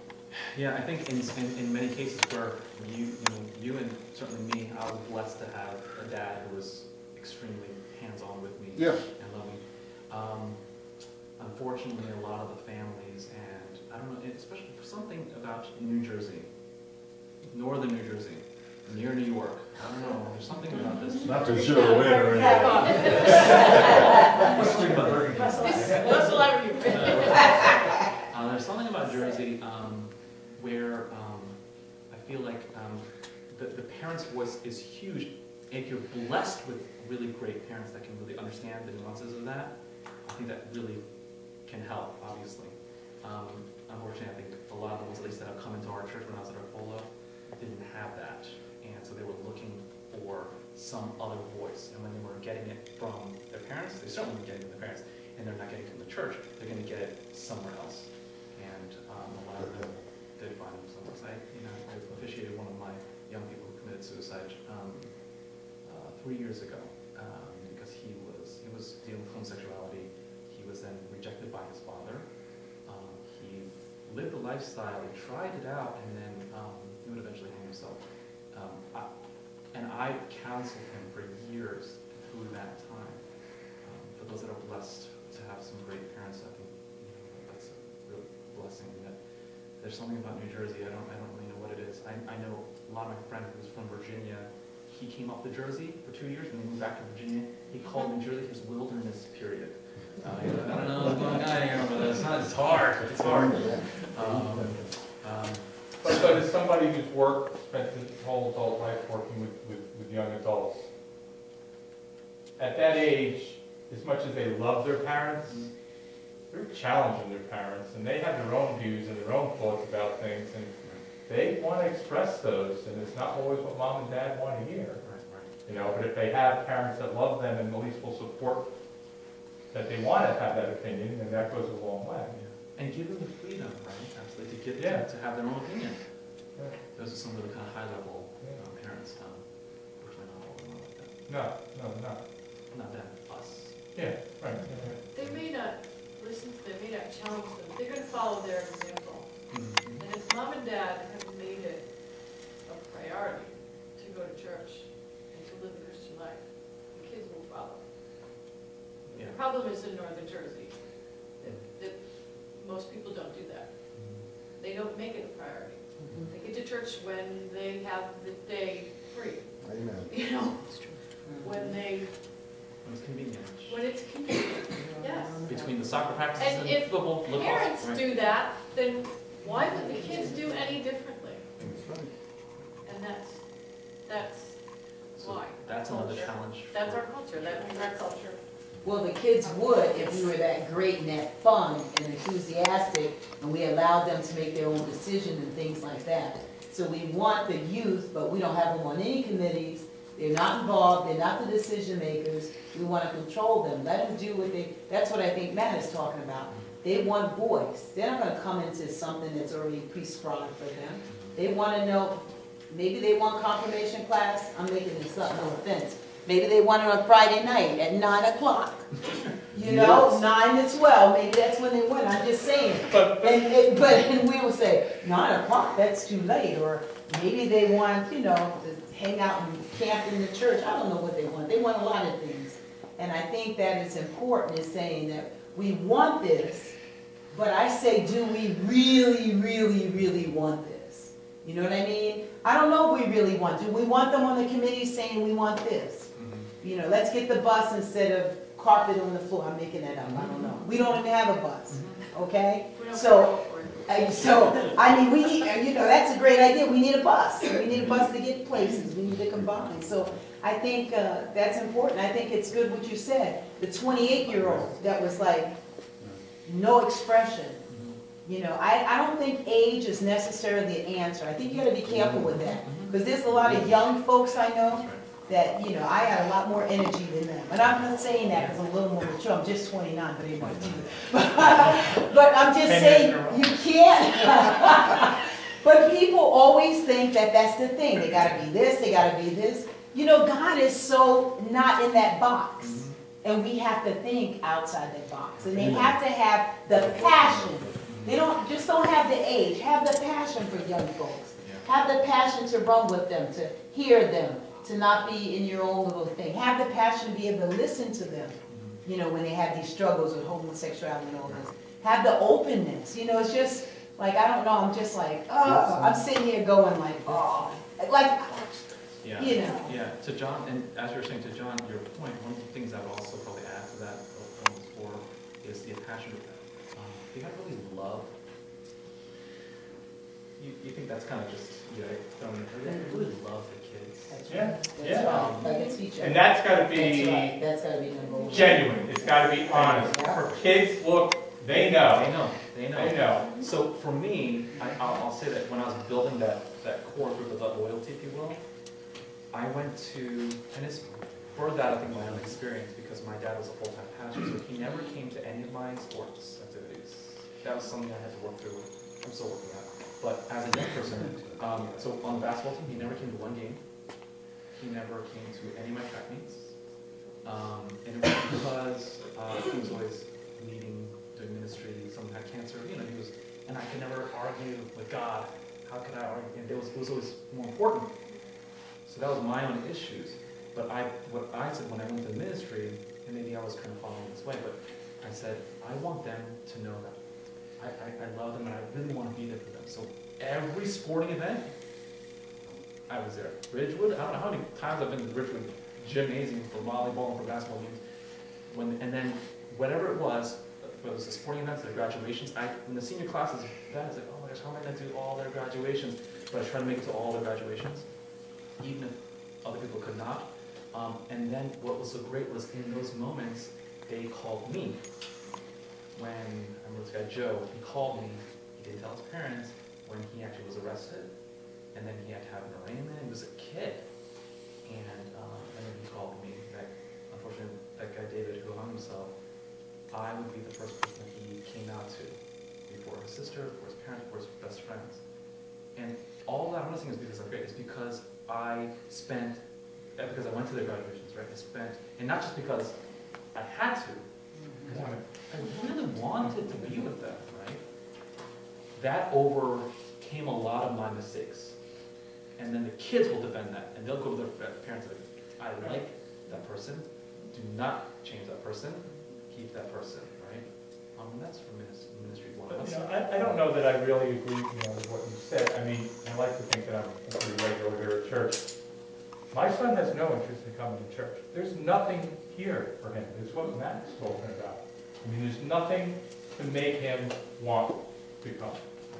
Yeah, I think in, in in many cases where you, you know, you and certainly me, I was blessed to have a dad who was extremely hands-on with me, yeah, and loving. Um, unfortunately, a lot of the families, and I don't know, especially something about New Jersey, northern New Jersey, near New York. I don't know. There's something about this. Not to sure where. What's the leverage? Uh, there's something about Jersey um, where um, I feel like um, the, the parents' voice is huge. If you're blessed with really great parents that can really understand the nuances of that, I think that really can help, obviously. Um, unfortunately, I think a lot of the ones at least that have come into our church when I was at Arcola didn't have that. And so they were looking for some other voice. And when they were getting it from their parents, they certainly were getting it from their parents. And they're not getting it from the church. They're going to get it somewhere else. Um, a lot of them did find themselves. I, you know, I officiated one of my young people who committed suicide um, uh, three years ago um, because he was he was dealing with homosexuality. He was then rejected by his father. Um, he lived a lifestyle, he tried it out, and then um, he would eventually hang himself. Um, I, and I counseled him for years through that time. Um, for those that are blessed to have some great parents, I think blessing. That there's something about New Jersey. I don't. I don't really know what it is. I, I know a lot of my friends who's from Virginia. He came up to Jersey for two years and then moved back to Virginia. He called New Jersey his wilderness period. Uh, I don't know what's going on here, but it's not. It's hard. It's hard. Um, um, but so does somebody who's worked, spent his whole adult life working with, with, with young adults, at that age, as much as they love their parents, mm-hmm, they're challenging their parents, and they have their own views and their own thoughts about things, and they want to express those, and it's not always what mom and dad want to hear. Right, right. You know, but if they have parents that love them and at least will support that they want to have that opinion, then that goes a long way. Yeah. And give them the freedom, right? Absolutely, to get yeah. them to have their own opinion. Yeah. Those are some of the kind of high-level yeah. um, parents. Um, unfortunately, not all of them like that. No, no, not. Not them, us. Yeah, right. Yeah, right. They may not listen to them, may not challenge them. They're going to follow their example. Mm-hmm. And if mom and dad have made it a priority to go to church and to live a Christian life, the kids will follow. Yeah. The problem is in northern Jersey that, that most people don't do that. Mm-hmm. They don't make it a priority. Mm-hmm. They get to church when they have the day free. Amen. You know, it's true. When they... When it's convenient. When it's convenient, yes. Between the soccer practices and, and football. And if parents right. do that, then why would the kids do any differently? That's right. And that's, that's so why. That's another challenge. That's our culture. That means our culture. Well, the kids would if we were that great and that fun and enthusiastic and we allowed them to make their own decision and things like that. So we want the youth, but we don't have them on any committees. They're not involved. They're not the decision makers. We want to control them. Let them do what they, that's what I think Matt is talking about. They want voice. They're not going to come into something that's already prescribed for them. They want to know, maybe they want confirmation class. I'm making this up, no offense. Maybe they want it on Friday night at nine o'clock. You know, yes. nine to twelve. Maybe that's when they went. I'm just saying. But, but, and, and, but and we will say, nine o'clock, that's too late. Or maybe they want, you know, to hang out and camp in the church. I don't know what they want. They want a lot of things. And I think that it's important is saying that we want this, but I say, do we really, really, really want this? You know what I mean? I don't know if we really want. Do we want them on the committee saying we want this? Mm-hmm. You know, let's get the bus instead of carpet on the floor. I'm making that up. Mm-hmm. I don't know. We don't even have a bus. Mm-hmm. Okay? So, uh, so I mean, we need, you know, that's a great idea. We need a bus. We need a bus to get places. We need to combine. So I think uh, that's important. I think it's good what you said. The twenty-eight-year-old that was like, no expression. You know, I, I don't think age is necessarily the answer. I think you got to be careful with that. Because there's a lot of young folks I know that, you know, I had a lot more energy than them. And I'm not saying that because I'm a little more mature. I'm just twenty-nine, but they might do that. But I'm just saying you can't. But people always think that that's the thing. They got to be this, they got to be this. You know, God is so not in that box. and we have to think outside the box. And they have to have the passion. They don't just don't have the age. Have the passion for young folks. Have the passion to run with them, to hear them, to not be in your own little thing. Have the passion to be able to listen to them, you know, when they have these struggles with homosexuality and all this. Have the openness. You know, it's just like, I don't know, I'm just like, oh, I'm sitting here going like, oh. Like, yeah. you know. Yeah, to John, and as you were saying, to John, your point, one of the things I would also probably add to that before is the attachment of that. Um, you gotta really love. You, you think that's kind of just, you know, thrown in her. You really love the kids. That's right. Yeah, yeah. Um, like a teacher. And that's gotta be, that's right. that's gotta be genuine. genuine. It's gotta be honest. Yeah. Her kids look, they know. They know. They know. They know. So for me, I, I'll, I'll say that when I was building that, that core group of that loyalty, if you will, I went to, and it's for that I think my own experience, because my dad was a full-time pastor, so he never came to any of my sports activities. That was something I had to work through. I'm still working out. But as a young person, um, so on the basketball team, he never came to one game. He never came to any of my track meets. Um, and it was because uh, he was always leading, doing ministry, someone had cancer, you know, he was, and I could never argue with God. How could I argue? And it was, it was always more important. So that was my own issues. But I, what I said when I went to ministry, and maybe I was kind of following this way, but I said, I want them to know that. I, I, I love them, and I really want to be there for them. So every sporting event, I was there. Ridgewood, I don't know how many times I've been to Ridgewood Gymnasium for volleyball and for basketball games. When, and then whatever it was, whether it was the sporting events, the graduations, I, in the senior classes, that is like, oh my gosh, how am I going to do all their graduations? But I was trying to make it to all their graduations, even if other people could not. Um, and then what was so great was in those moments, they called me. When, I remember this guy Joe, he called me, he didn't tell his parents when he actually was arrested, and then he had to have an arraignment, he was a kid. And, um, and then he called me, that, unfortunately, that guy David who hung himself, I would be the first person that he came out to, before his sister, before his parents, before his best friends. And all that, I'm not saying it's because I'm great, it's because I spent, because I went to their graduations, right? I spent, and not just because I had to, because I really wanted to be with them, right? That overcame a lot of my mistakes. And then the kids will defend that, and they'll go to their parents and like, I like that person, do not change that person, keep that person, right? Um, and that's for ministry one. But, you know, I, I don't know that I really agree, you know, with what you said. I mean, I like to think that I'm a pretty regular here at church. My son has no interest in coming to church. There's nothing here for him. It's what Matt's talking about. I mean, there's nothing to make him want to come.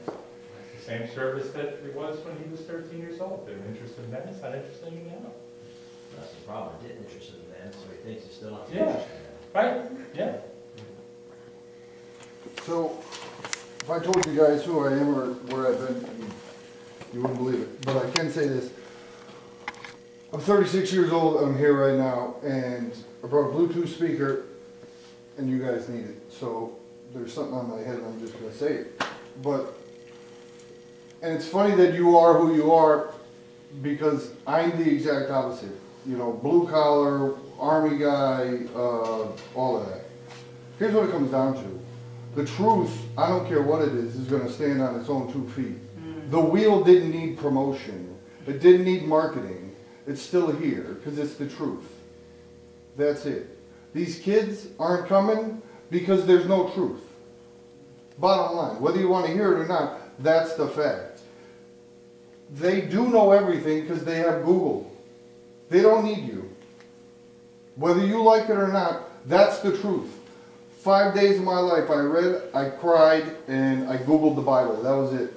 It's the same service that it was when he was thirteen years old. They're interested in that. It's not interested in now. That's the problem. It didn't interest him then, so he thinks he's still not interested in that. Right? Yeah. So, if I told you guys who I am or where I've been, you wouldn't believe it. But I can say this. I'm thirty-six years old. I'm here right now, and I brought a Bluetooth speaker, and you guys need it. So there's something on my head, and I'm just going to say it. But, and it's funny that you are who you are, because I'm the exact opposite. You know, blue collar, army guy, uh, all of that. Here's what it comes down to. The truth, I don't care what it is, is going to stand on its own two feet. Mm. The wheel didn't need promotion. It didn't need marketing. It's still here, because it's the truth. That's it. These kids aren't coming because there's no truth. Bottom line, whether you want to hear it or not, that's the fact. They do know everything because they have Google. They don't need you. Whether you like it or not, that's the truth. Five days of my life, I read, I cried, and I Googled the Bible. That was it.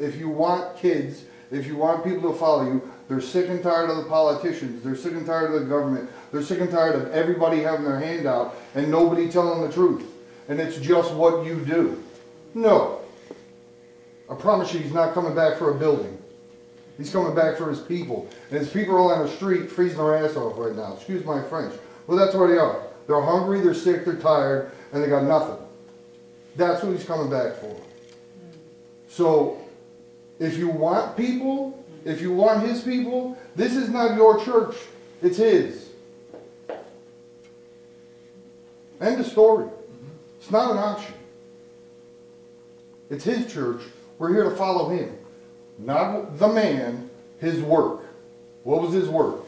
If you want kids, if you want people to follow you, they're sick and tired of the politicians. They're sick and tired of the government. They're sick and tired of everybody having their hand out and nobody telling the truth. And it's just what you do. No. I promise you, he's not coming back for a building. He's coming back for his people. And his people are on the street freezing their ass off right now. Excuse my French. Well, that's where they are. They're hungry, they're sick, they're tired, and they got nothing. That's what he's coming back for. So, if you want people, if you want his people, this is not your church, it's his. End of story. It's not an auction. It's his church. We're here to follow him. Not the man, his work. What was his work?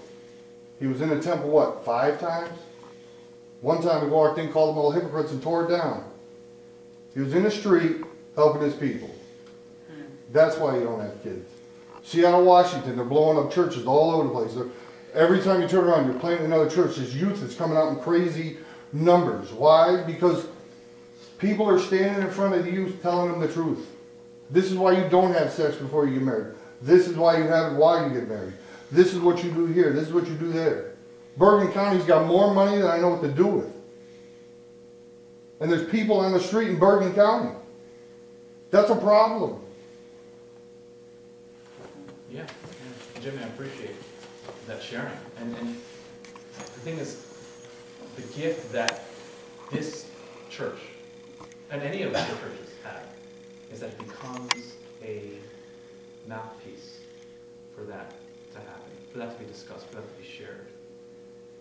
He was in the temple, what, five times? One time he walked in, called them all hypocrites, and tore it down. He was in the street helping his people. That's why you don't have kids. Seattle, Washington, they're blowing up churches all over the place. They're, every time you turn around, you're planting another church. This youth is coming out in crazy numbers. Why? Because people are standing in front of the youth telling them the truth. This is why you don't have sex before you get married. This is why you have it while you get married. This is what you do here. This is what you do there. Bergen County's got more money than I know what to do with. And there's people on the street in Bergen County. That's a problem. Yeah, yeah. Jimmy, I appreciate that sharing. And, and the thing is, the gift that this church, and any of the churches have, is that it becomes a mouthpiece for that to happen, for that to be discussed, for that to be shared.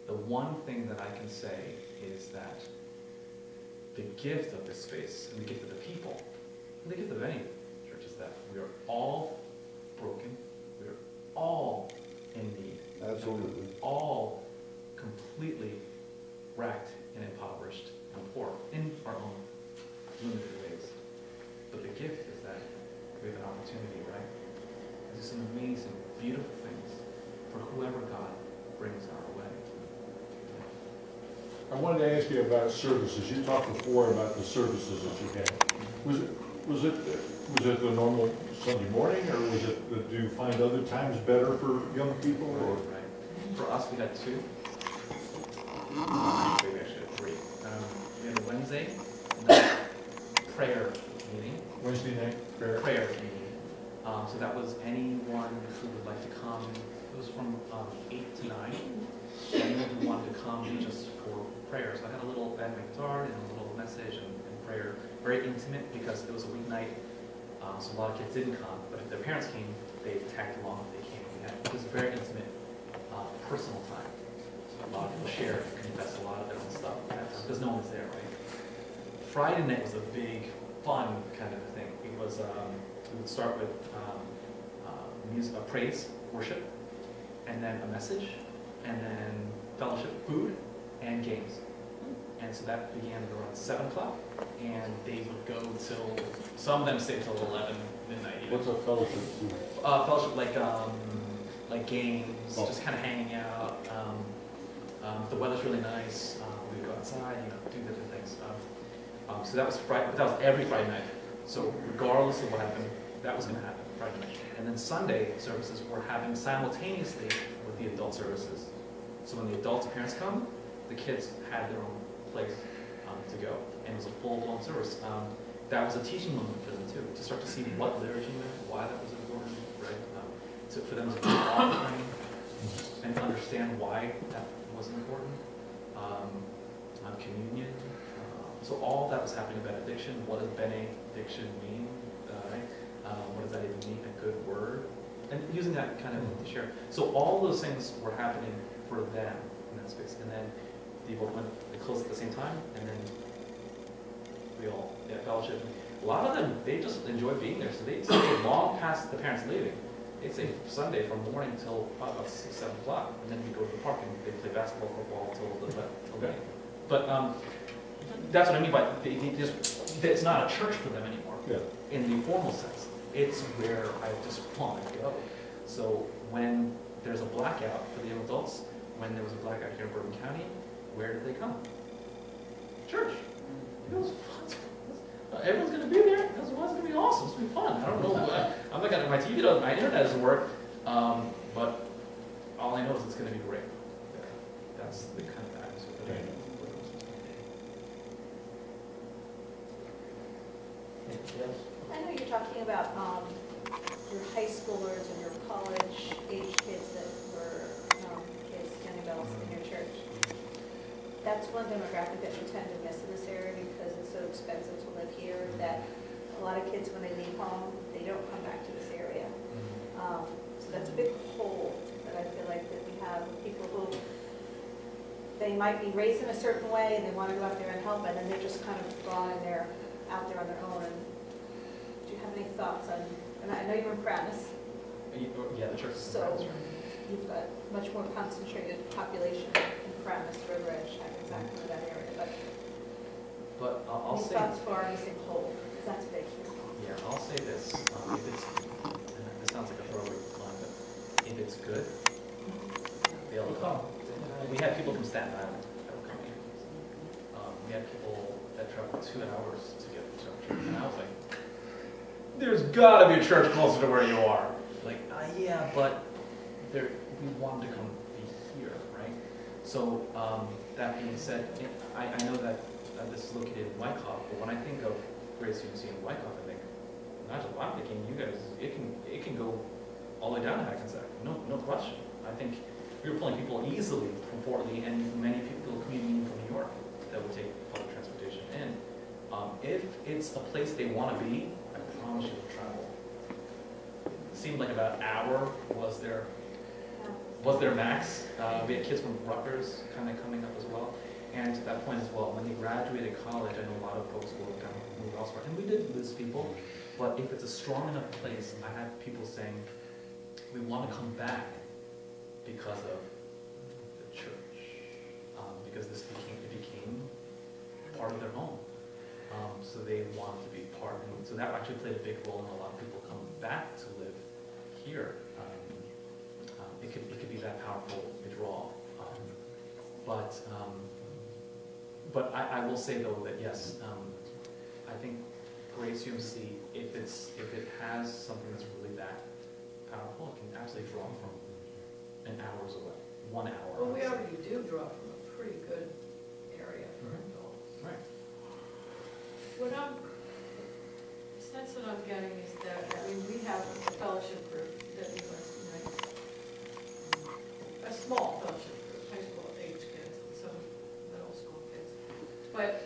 The one thing that I can say is that the gift of this space, and the gift of the people, and the gift of any church is that we are all broken, we are all in need. Absolutely. And all completely racked and impoverished and poor in our own limited ways. But the gift is that we have an opportunity, right? It's an amazing, beautiful things for whoever God brings our way. I wanted to ask you about services. You talked before about the services that you had. Was it was it was it the normal Sunday morning, or was it? Do you find other times better for young people? Or? Right. For us, we had two. Maybe actually had three. Um, we had a Wednesday night prayer meeting. Wednesday night prayer prayer meeting. Um, so that was anyone who would like to come. It was from um, eight to nine. Anyone who wanted to come just for prayer. So I had a little band guitar and a little message and, and prayer. Very intimate because it was a weeknight, um, so a lot of kids didn't come. But if their parents came, they tagged along if they came. We had, it was a very intimate, uh, personal time. So a lot of people shared, confessed a lot of their own stuff because no one's there, right? Friday night was a big, fun kind of thing. It was. Um, We would start with um, uh, music, uh, praise, worship, and then a message, and then fellowship, food, and games. And so that began at around seven o'clock, and they would go till, some of them stayed till eleven, midnight. Even. What's a fellowship? Uh, fellowship like um, like games, oh. just kind of hanging out. Um, um, if the weather's really nice, um, we'd go outside, you know, do different things. Um, um, so that was Friday, but that was every Friday night. So regardless of what happened, that was going to happen Friday night. And then Sunday services were happening simultaneously with the adult services. So when the adults' parents come, the kids had their own place um, to go. And it was a full-blown service. Um, that was a teaching moment for them, too, to start to see what liturgy meant, why that was important, right? Um, so for them to be offering and understand why that was important. Um, on communion. So all that was happening about addiction. What does benediction mean? Uh, right? um, what does that even mean? A good word, and using that kind of to share. So all those things were happening for them in that space, and then they both went. They closed at the same time, and then we all yeah fellowship. A lot of them they just enjoy being there, so they stayed long past the parents leaving. They'd stay Sunday from morning till about six, seven o'clock, and then we go to the park and they play basketball, football till the till night. But um. That's what I mean by they, they just, it's not a church for them anymore, yeah. in the formal sense. It's where I just want to go. So when there's a blackout for the young adults, when there was a blackout here in Bergen County, where did they come? Church. It was fun. Everyone's going to be there. It was, it was going to be awesome. It's going to be fun. I don't know. I, I'm not gonna, my T V doesn't, my internet doesn't work, um, but all I know is it's going to be great. That's the kind of atmosphere that I know. Yes. I know you're talking about um, your high schoolers and your college-age kids that were um, kids, young adults mm-hmm. in your church. That's one demographic that we tend to miss in this area because it's so expensive to live here mm-hmm. that a lot of kids, when they leave home, they don't come back to this area. Mm-hmm. um, so that's a big hole that I feel like that we have with people who they might be raised in a certain way and they want to go out there and help, and then they're just kind of gone and they're out there on their own. And do you have any thoughts on, and I know you're in Paramus. Yeah, the church is so in Paramus, right? You've got much more concentrated population in Paramus, River Edge, not exactly that area, but, but uh, I'll say thoughts for our missing whole, because that's big. Yeah, I'll say this, um, if it's, and this sounds like a throwaway line, but if it's good, they'll come. We had people from Staten Island that were coming. Um, we had people that traveled two hours to get to our church, and I was like, there's gotta be a church closer to where you are. Like, uh, yeah, but there, we want to come be here, right? So, um, that being said, I, I know that uh, this is located in Wyckoff, but when I think of Grace U M C in Wyckoff, I think, Nigel, I'm thinking you guys, it can, it can go all the way down to Hackensack, no, no question. I think we were pulling people easily from Fort Lee and many people commuting from New York that would take public transportation in. Um, if it's a place they want to be, I promise you will travel. It seemed like about an hour was their, was their max. Uh, we had kids from Rutgers kind of coming up as well. And to that point as well, when they graduated college, I know a lot of folks will kind of move elsewhere. And we did lose people, but if it's a strong enough place, I have people saying, we want to come back because of the church, um, because this became, it became part of their home. Um, so they want to be part. And so that actually played a big role in a lot of people coming back to live here. Um, um, it, could, it could be that powerful withdrawal. Um, but um, But I, I will say though that yes, um, I think Grace U M C, if it's if it has something that's really that powerful, it can actually draw from an hour's away, one hour. Well, we already do draw from a pretty good area for mm-hmm. adults. Right. What I'm, the sense that I'm getting is that I mean we have a fellowship group that we must unite, a small fellowship group, high school age kids, and some middle school. But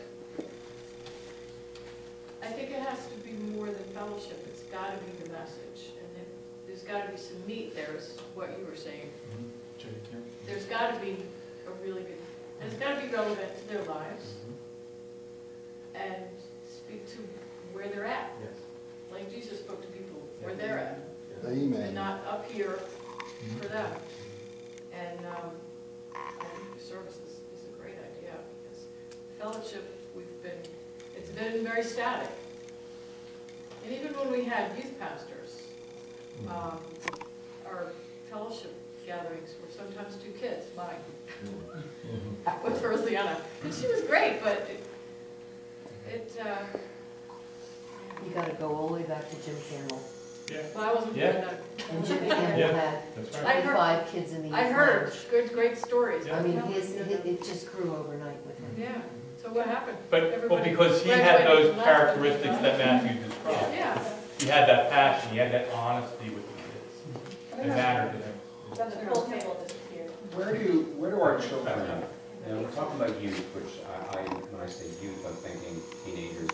I think it has to be more than fellowship. It's got to be the message. And there's got to be some meat there, is what you were saying. Mm-hmm. There's got to be a really good, and it's got to be relevant to their lives mm-hmm. and speak to where they're at. Yes. Like Jesus spoke to people where yeah. they're at. Yeah. Amen. And not up here mm-hmm. for them. And um, I think services is a great idea. Fellowship, we've been, it's been very static. And even when we had youth pastors, um, our fellowship gatherings were sometimes two kids, mine, with Rosianna. And she was great, but it, it uh, you got to go all the way back to Jim Campbell. Yeah. Well, I wasn't yeah. doing that. And Jim Campbell yeah. had right. I heard, five kids in the youth I heard lounge. Good, great stories. Yeah. I mean, his, his, it just grew overnight with him. Yeah. So what happened? But well, because he had those characteristics that Matthew described. Yeah. He had that passion. He had that honesty with the kids. It mattered to him. That's the whole table disappeared. Where do where do our children? Now we're talking about youth, which I, I when I say youth, I'm thinking teenagers.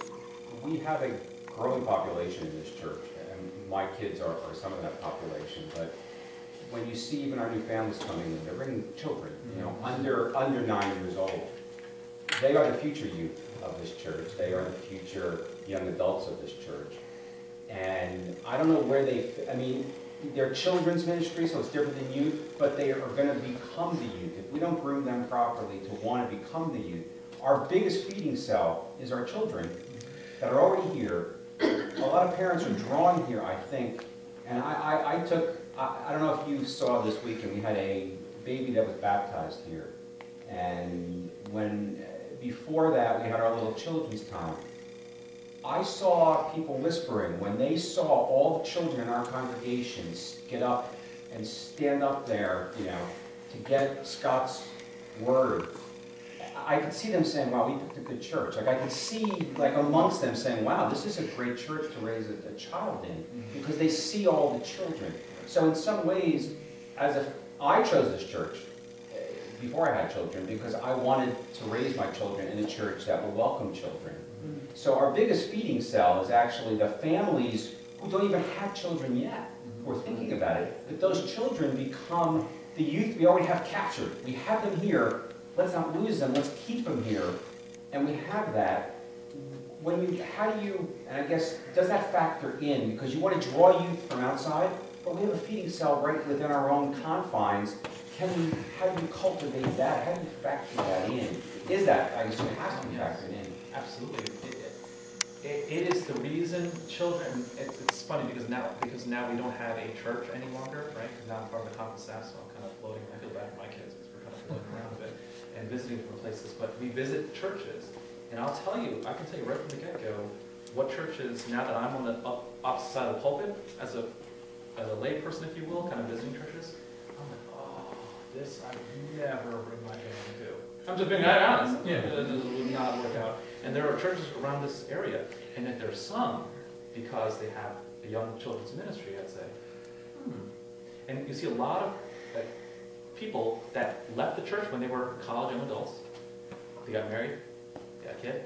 We have a growing population in this church, and my kids are, are some of that population. But when you see even our new families coming in, they're bringing children, you know, under under nine years old. They are the future youth of this church. They are the future young adults of this church. And I don't know where they, I mean, they're children's ministry, so it's different than youth, but they are going to become the youth. If we don't groom them properly to want to become the youth, our biggest feeding cell is our children that are already here. A lot of parents are drawn here, I think. And I, I, I took, I, I don't know if you saw this weekend, we had a baby that was baptized here. And when... Before that, we had our little children's time. I saw people whispering when they saw all the children in our congregations get up and stand up there, you know, to get Scott's word. I could see them saying, wow, we picked a good church. Like I could see, like amongst them saying, wow, this is a great church to raise a, a child in, because they see all the children. So in some ways, as if I chose this church, before I had children, because I wanted to raise my children in a church that would welcome children. Mm-hmm. So our biggest feeding cell is actually the families who don't even have children yet, who are thinking about it, but those children become the youth we already have captured. We have them here, let's not lose them, let's keep them here. And we have that. When you, how do you, and I guess, does that factor in? Because you want to draw youth from outside, but we have a feeding cell right within our own confines. Can we, how do you cultivate that? How do you factor that in? Is that, I guess, it has to be factored in. Absolutely. It, it, it is the reason children, it, it's funny because now because now we don't have a church any longer, right? Because now I'm part of the conference staff, so I'm kind of floating. I feel bad for my kids because we're kind of floating around a bit and visiting different places. But we visit churches. And I'll tell you, I can tell you right from the get-go what churches, now that I'm on the up, opposite side of the pulpit, as a as a lay person, if you will, kind of visiting churches, I'm like, oh, this I would never bring my family to. I'm just being honest. Yeah. This would not work out. And there are churches around this area, and if there's some, because they have a young children's ministry, I'd say, hmm. And you see a lot of like, people that left the church when they were college young adults, they got married, that kid,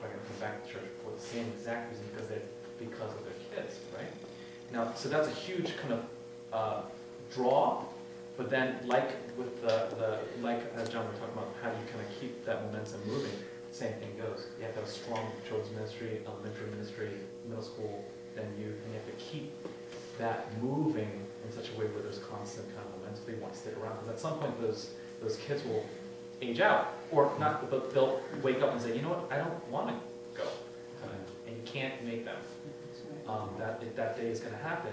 are going to come back to church for the same exact reason because they because of their kids, right? Now, so that's a huge kind of uh, draw. But then, like with the, the like as John was talking about, how do you kind of keep that momentum moving? Same thing goes. You have to have a strong children's ministry, elementary ministry, middle school, then youth, and you have to keep that moving in such a way where there's constant kind of momentum. They want to stay around because at some point those those kids will age out, or not, but they'll wake up and say, you know what, I don't want to go, uh, and you can't make them. Um, that that day is going to happen,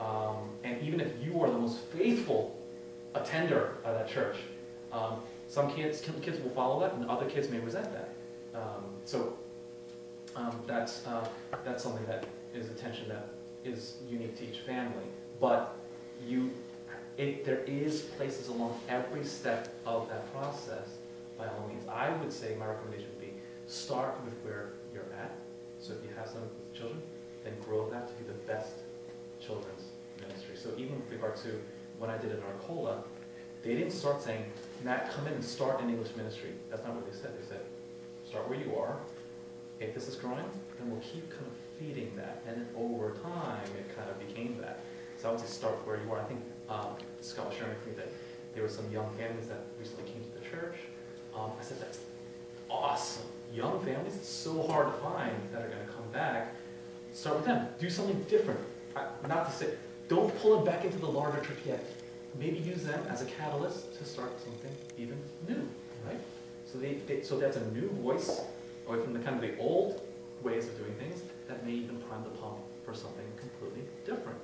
um, and even if you are the most faithful attender of that church, um, some kids kids will follow that, and other kids may resent that. Um, so um, that's uh, that's something that is a tension that is unique to each family, but you. It, there is places along every step of that process, by all means. I would say my recommendation would be start with where you're at. So if you have some children, then grow that to be the best children's ministry. So even with regard to when I did at Arcola, they didn't start saying, Matt, come in and start an English ministry. That's not what they said. They said, start where you are. If this is growing, then we'll keep kind of feeding that. And then over time, it kind of became that. So I would say start where you are. I think Um, Scott was sharing with me that there were some young families that recently came to the church. Um, I said, that's awesome. Young families, it's so hard to find that are going to come back. Start with them. Do something different. I, not to say, don't pull them back into the larger church yet. Maybe use them as a catalyst to start something even new, right? So, they, they, so that's a new voice away from the kind of the old ways of doing things that may even prime the pump for something completely different.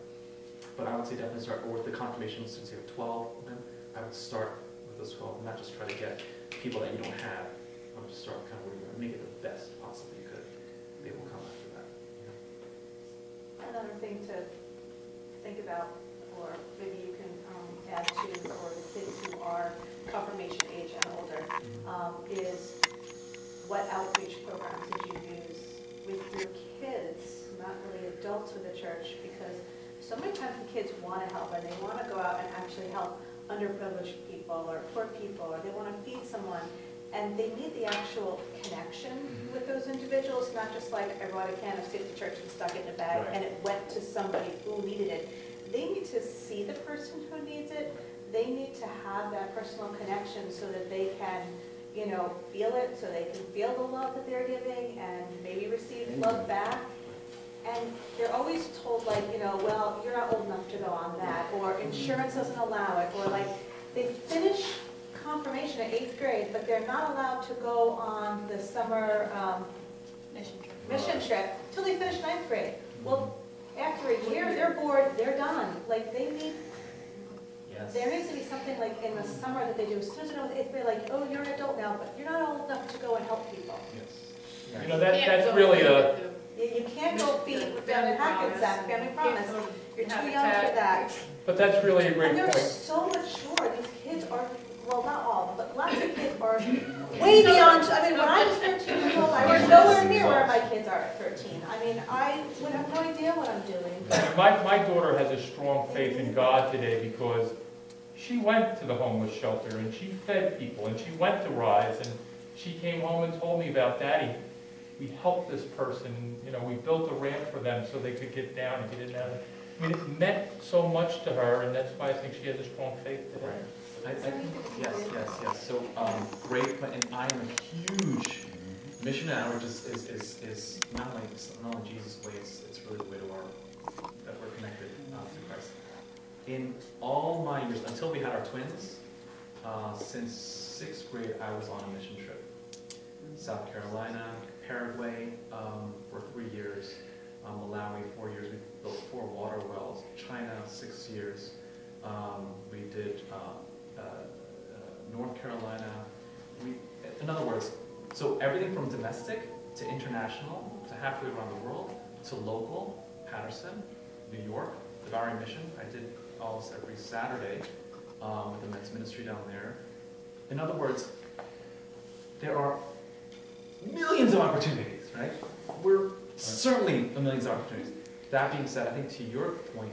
But I would say definitely start, or with the confirmation students, you have twelve of them, I would start with those twelve and not just try to get people that you don't have. I would just start kind of where you want to make it the best possible you could. They will come after that. Yeah. Another thing to think about, or maybe you can um, add to, or the kids who are confirmation age and older, mm-hmm. um, is what outreach programs did you use with your kids, not really adults with the church, because so many times the kids want to help, and they want to go out and actually help underprivileged people or poor people, or they want to feed someone, and they need the actual connection mm-hmm. with those individuals, not just like I brought a can of soup to church and stuck it in a bag, right. and it went to somebody who needed it. They need to see the person who needs it. They need to have that personal connection so that they can, you know, feel it, so they can feel the love that they're giving and maybe receive mm-hmm. love back. And they're always told, like, you know, well, you're not old enough to go on that, or insurance doesn't allow it, or, like, they finish confirmation at eighth grade, but they're not allowed to go on the summer um, mission trip. mission trip till they finish ninth grade. Well, after a year, they're bored, they're done. Like, they need, yes. there needs to be something, like, in the summer that they do. As soon as they're in eighth grade, like, oh, you're an adult now, but you're not old enough to go and help people. Yes. You know, that, that's really a... You can't go feed family packets, Zach, family promise. You're too young for that. But that's really a great point. And they're so mature. These kids are, well, not all, but lots of kids are way beyond. I mean, when I was thirteen years old, I was nowhere near where my kids are at thirteen. I mean, I would have no idea what I'm doing. My, my daughter has a strong faith in God today because she went to the homeless shelter, and she fed people, and she went to Rise, and she came home and told me about Daddy. We helped this person, you know, we built a ramp for them so they could get down if you didn't have it. I mean, it meant so much to her, and that's why I think she has a strong faith today. Right. I, I, yes, yes, yes. So um, great, and I am a huge missionary, which is, is, is, is not like not like Jesus' way. It's, it's really the way to our that we're connected uh, through Christ. In all my years, until we had our twins, uh, since sixth grade, I was on a mission trip. South Carolina, Paraguay um, for three years, um, Malawi four years. We built four water wells. China six years. Um, we did uh, uh, uh, North Carolina. We, in other words, so everything from domestic to international to halfway around the world to local, Patterson, New York, the Bowery Mission. I did almost every Saturday um, with the men's ministry down there. In other words, there are millions of opportunities, right? We're certainly millions of opportunities. That being said, I think to your point,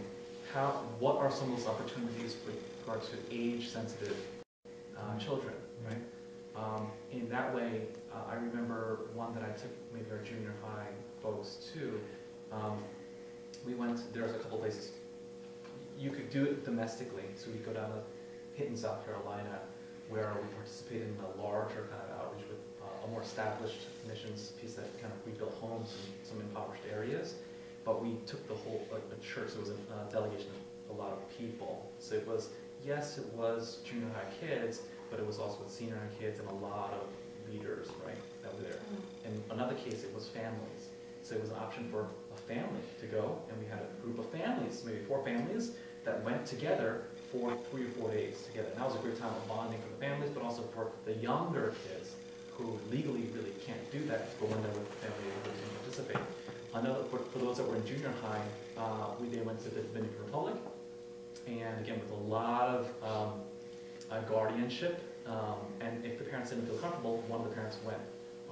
how what are some of those opportunities with regard to age-sensitive uh, children, right? Um, in that way, uh, I remember one that I took maybe our junior high folks to. Um, we went. There was a couple places you could do it domestically, so we go down to Hinton, South Carolina, where we participated in a larger kind of outreach with a more established missions piece that kind of we built homes in some impoverished areas, but we took the whole like a church. So it was a, a delegation of a lot of people. So it was yes, it was junior high kids, but it was also with senior high kids and a lot of leaders, right, that were there. In another case, it was families. So it was an option for a family to go, and we had a group of families, maybe four families, that went together for three or four days together. And that was a great time of bonding for the families, but also for the younger kids who legally really can't do that, but when they're with the family, they can participate. Another, for, for those that were in junior high, uh, we they went to the Dominican Republic, and again with a lot of um, uh, guardianship. Um, and if the parents didn't feel comfortable, one of the parents went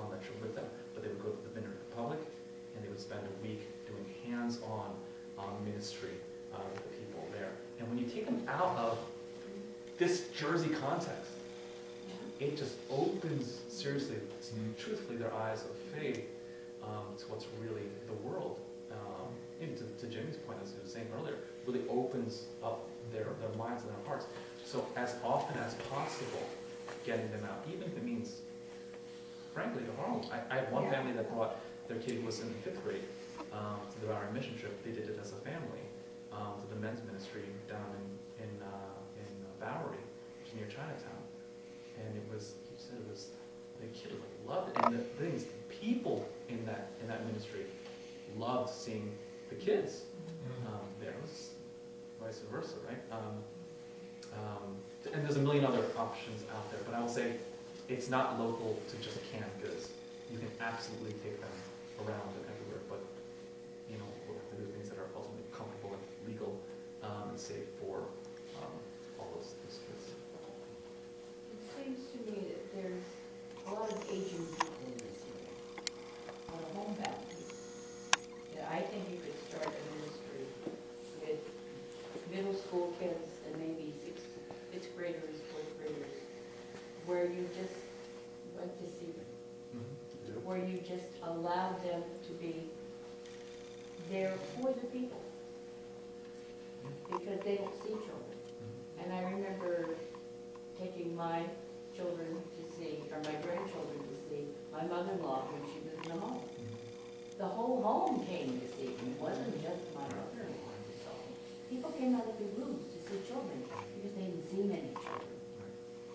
on that trip with them. But they would go to the Dominican Republic, and they would spend a week doing hands-on um, ministry uh, with the people there. And when you take them out of this Jersey context, it just opens, seriously, truthfully, their eyes of faith um, to what's really the world. Um, even to, to Jimmy's point, as he was saying earlier, really opens up their, their minds and their hearts. So as often as possible, getting them out, even if it means, frankly, horrible. I, I had one yeah. family that brought their kid who was in fifth grade um, to the Bowery Mission trip. They did it as a family um, to the men's ministry down in, in, uh, in Bowery, which is near Chinatown. And it was, he said it was, the kid like loved it. And the things, the people in that in that ministry loved seeing the kids um, there. It was vice versa, right? Um, um, and there's a million other options out there. But I will say, it's not local to just canned goods. You can absolutely take them around and everywhere. But, you know, we'll have to do things that are ultimately comfortable and legal um, and safe for um, all those those kids. It seems to me that there's a lot of aging people in this area, a lot of homebound people. You know, I think you could start a ministry with middle school kids and maybe sixth, fifth graders, fourth graders, where you just went to see them, mm-hmm. yep. where you just allow them to be there for the people, because they don't see children. Mm-hmm. And I remember taking my children to see, or my grandchildren to see, my mother-in-law when she was in the home. Mm-hmm. The whole home came to see me. It wasn't just my mother-in-law who saw me. People came out of the rooms to see children because they didn't see many children,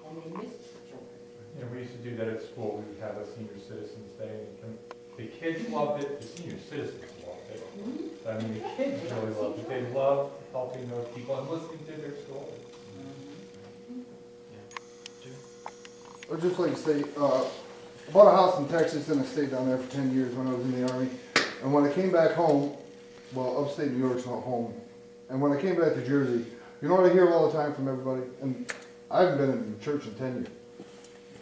and they missed the children. You know, we used to do that at school. We would have a senior citizens day, and the kids loved it. The senior citizens loved it. Mm-hmm. I mean, the kids really loved it. They loved helping those people and listening to their stories. Or just like you say, uh, I bought a house in Texas and I stayed down there for ten years when I was in the Army. And when I came back home, well, upstate New York's not home. And when I came back to Jersey, you know what I hear all the time from everybody? And I haven't been in church in ten years.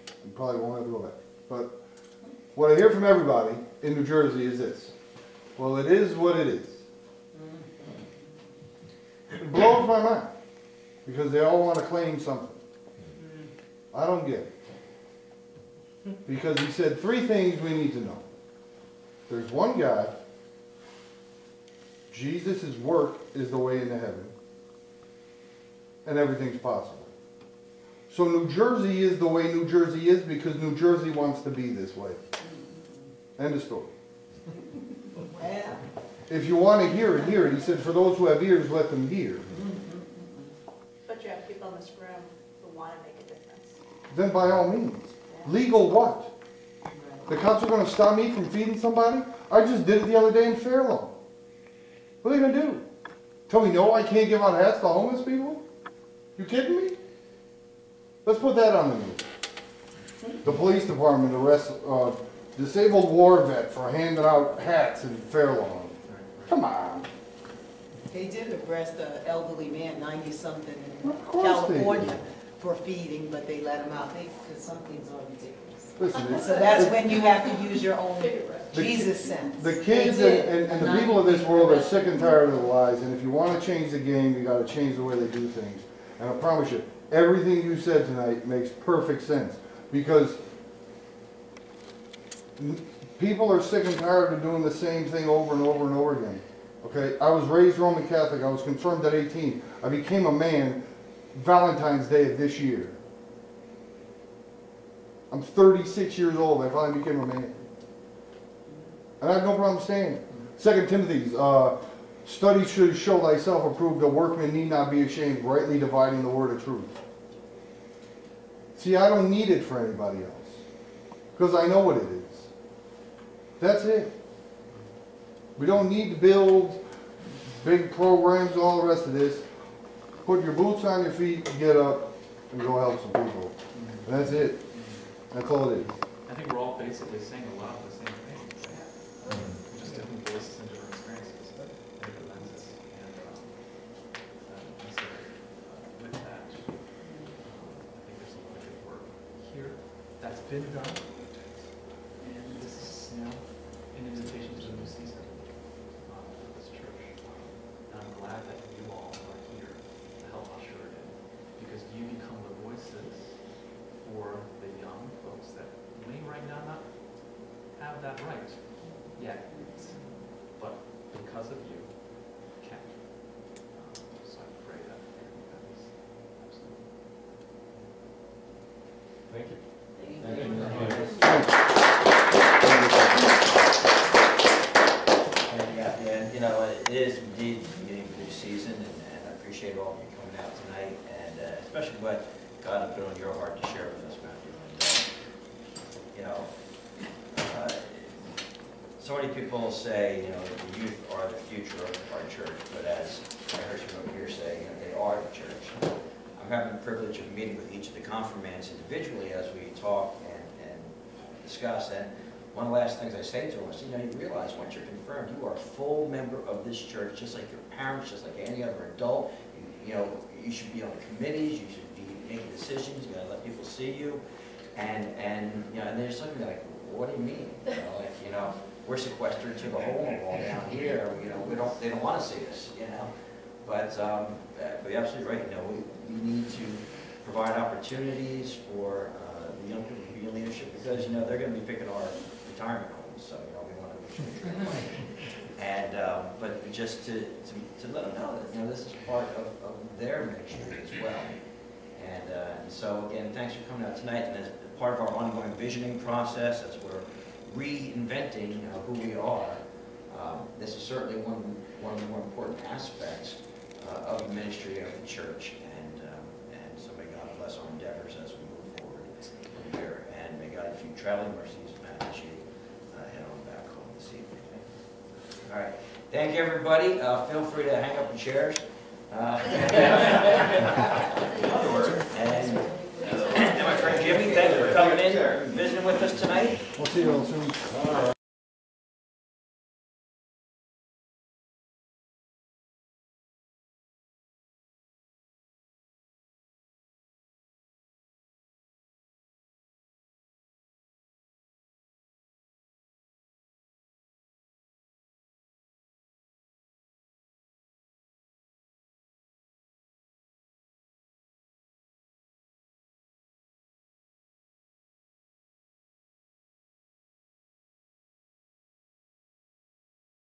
I probably won't ever go back. But what I hear from everybody in New Jersey is this. Well, it is what it is. It blows my mind. Because they all want to claim something. I don't get it. Because he said three things we need to know. There's one God. Jesus' work is the way into heaven. And everything's possible. So New Jersey is the way New Jersey is because New Jersey wants to be this way. End of story. Yeah. If you want to hear it, hear it. He said, for those who have ears, let them hear. But you have people in this room who want to make a difference. Then by all means. Yeah. Legal what? The cops are going to stop me from feeding somebody? I just did it the other day in Fairlawn. What are they going to do? Tell me, no, I can't give out hats to homeless people? You kidding me? Let's put that on the news. The police department arrests uh, disabled war vet for handing out hats in Fairlawn. Come on. They did arrest an elderly man, ninety something, in California for feeding, but they let him out because something's on the table. Listen, so that's it, when you have to use your own the, Jesus sense. The kids and, and, and the people of this world are sick and tired of the lies, and if you want to change the game, you got to change the way they do things. And I promise you, everything you said tonight makes perfect sense, because people are sick and tired of doing the same thing over and over and over again. Okay, I was raised Roman Catholic. I was confirmed at eighteen. I became a man Valentine's Day of this year. I'm thirty-six years old. I finally became a man. And I have no problem saying it. Second Timothy's, uh, study should show thyself approved. A workman need not be ashamed, rightly dividing the word of truth. See, I don't need it for anybody else, because I know what it is. That's it. We don't need to build big programs, all the rest of this. Put your boots on your feet, get up, and go help some people. And that's it. That's all it is. I think we're all basically saying a lot of the same things. Right? Um, just different voices and different experiences, different lenses. And um, uh, so, uh, with that, um, I think there's a lot of good work here that's been done. And this is now an invitation to a new season um, for this church. And I'm glad that you all are here to help usher it in, because you become the voices for the young folks that may right now not have that right yet, but because of you, can. Um, so I pray that that is absolutely. Thank you. Thank you. Thank you. At the end, you know, it is indeed the beginning of the new season, and, and I appreciate all of you coming out tonight, and uh, especially what God has put on your heart to share with us, Matthew. And, uh, you know, uh, so many people say, you know, that the youth are the future of our church, but as I heard you over here say, you know, they are the church. I'm having the privilege of meeting with each of the confirmands individually as we talk and, and discuss. And one of the last things I say to them is, you know, you realize once you're confirmed, you are a full member of this church, just like your parents, just like any other adult. You, you know, you should be on committees. You should making decisions, you gotta let people see you, and and you know, and there's something like, what do you mean? You know, like, you know, we're sequestered to the hole in the wall down here. You know, we don't, they don't want to see us. You know, but um, but you're absolutely right. You know, we, we need to provide opportunities for uh, the young people to be in leadership, because you know they're going to be picking our retirement homes. So you know, we want to make sure we're trying to plan. And um, but just to, to to let them know that you know this is part of, of their ministry as well. And, uh, and so, again, thanks for coming out tonight. And as part of our ongoing visioning process, as we're reinventing you know, who we are, um, this is certainly one, one of the more important aspects uh, of the ministry of the church. And, um, and so may God bless our endeavors as we move forward from here. And may God give you traveling mercies as you uh, head on back home this evening. All right. Thank you, everybody. Uh, feel free to hang up your chairs. Uh, and, and my friend Jimmy, thanks for coming in and visiting with us tonight. We'll see you all soon.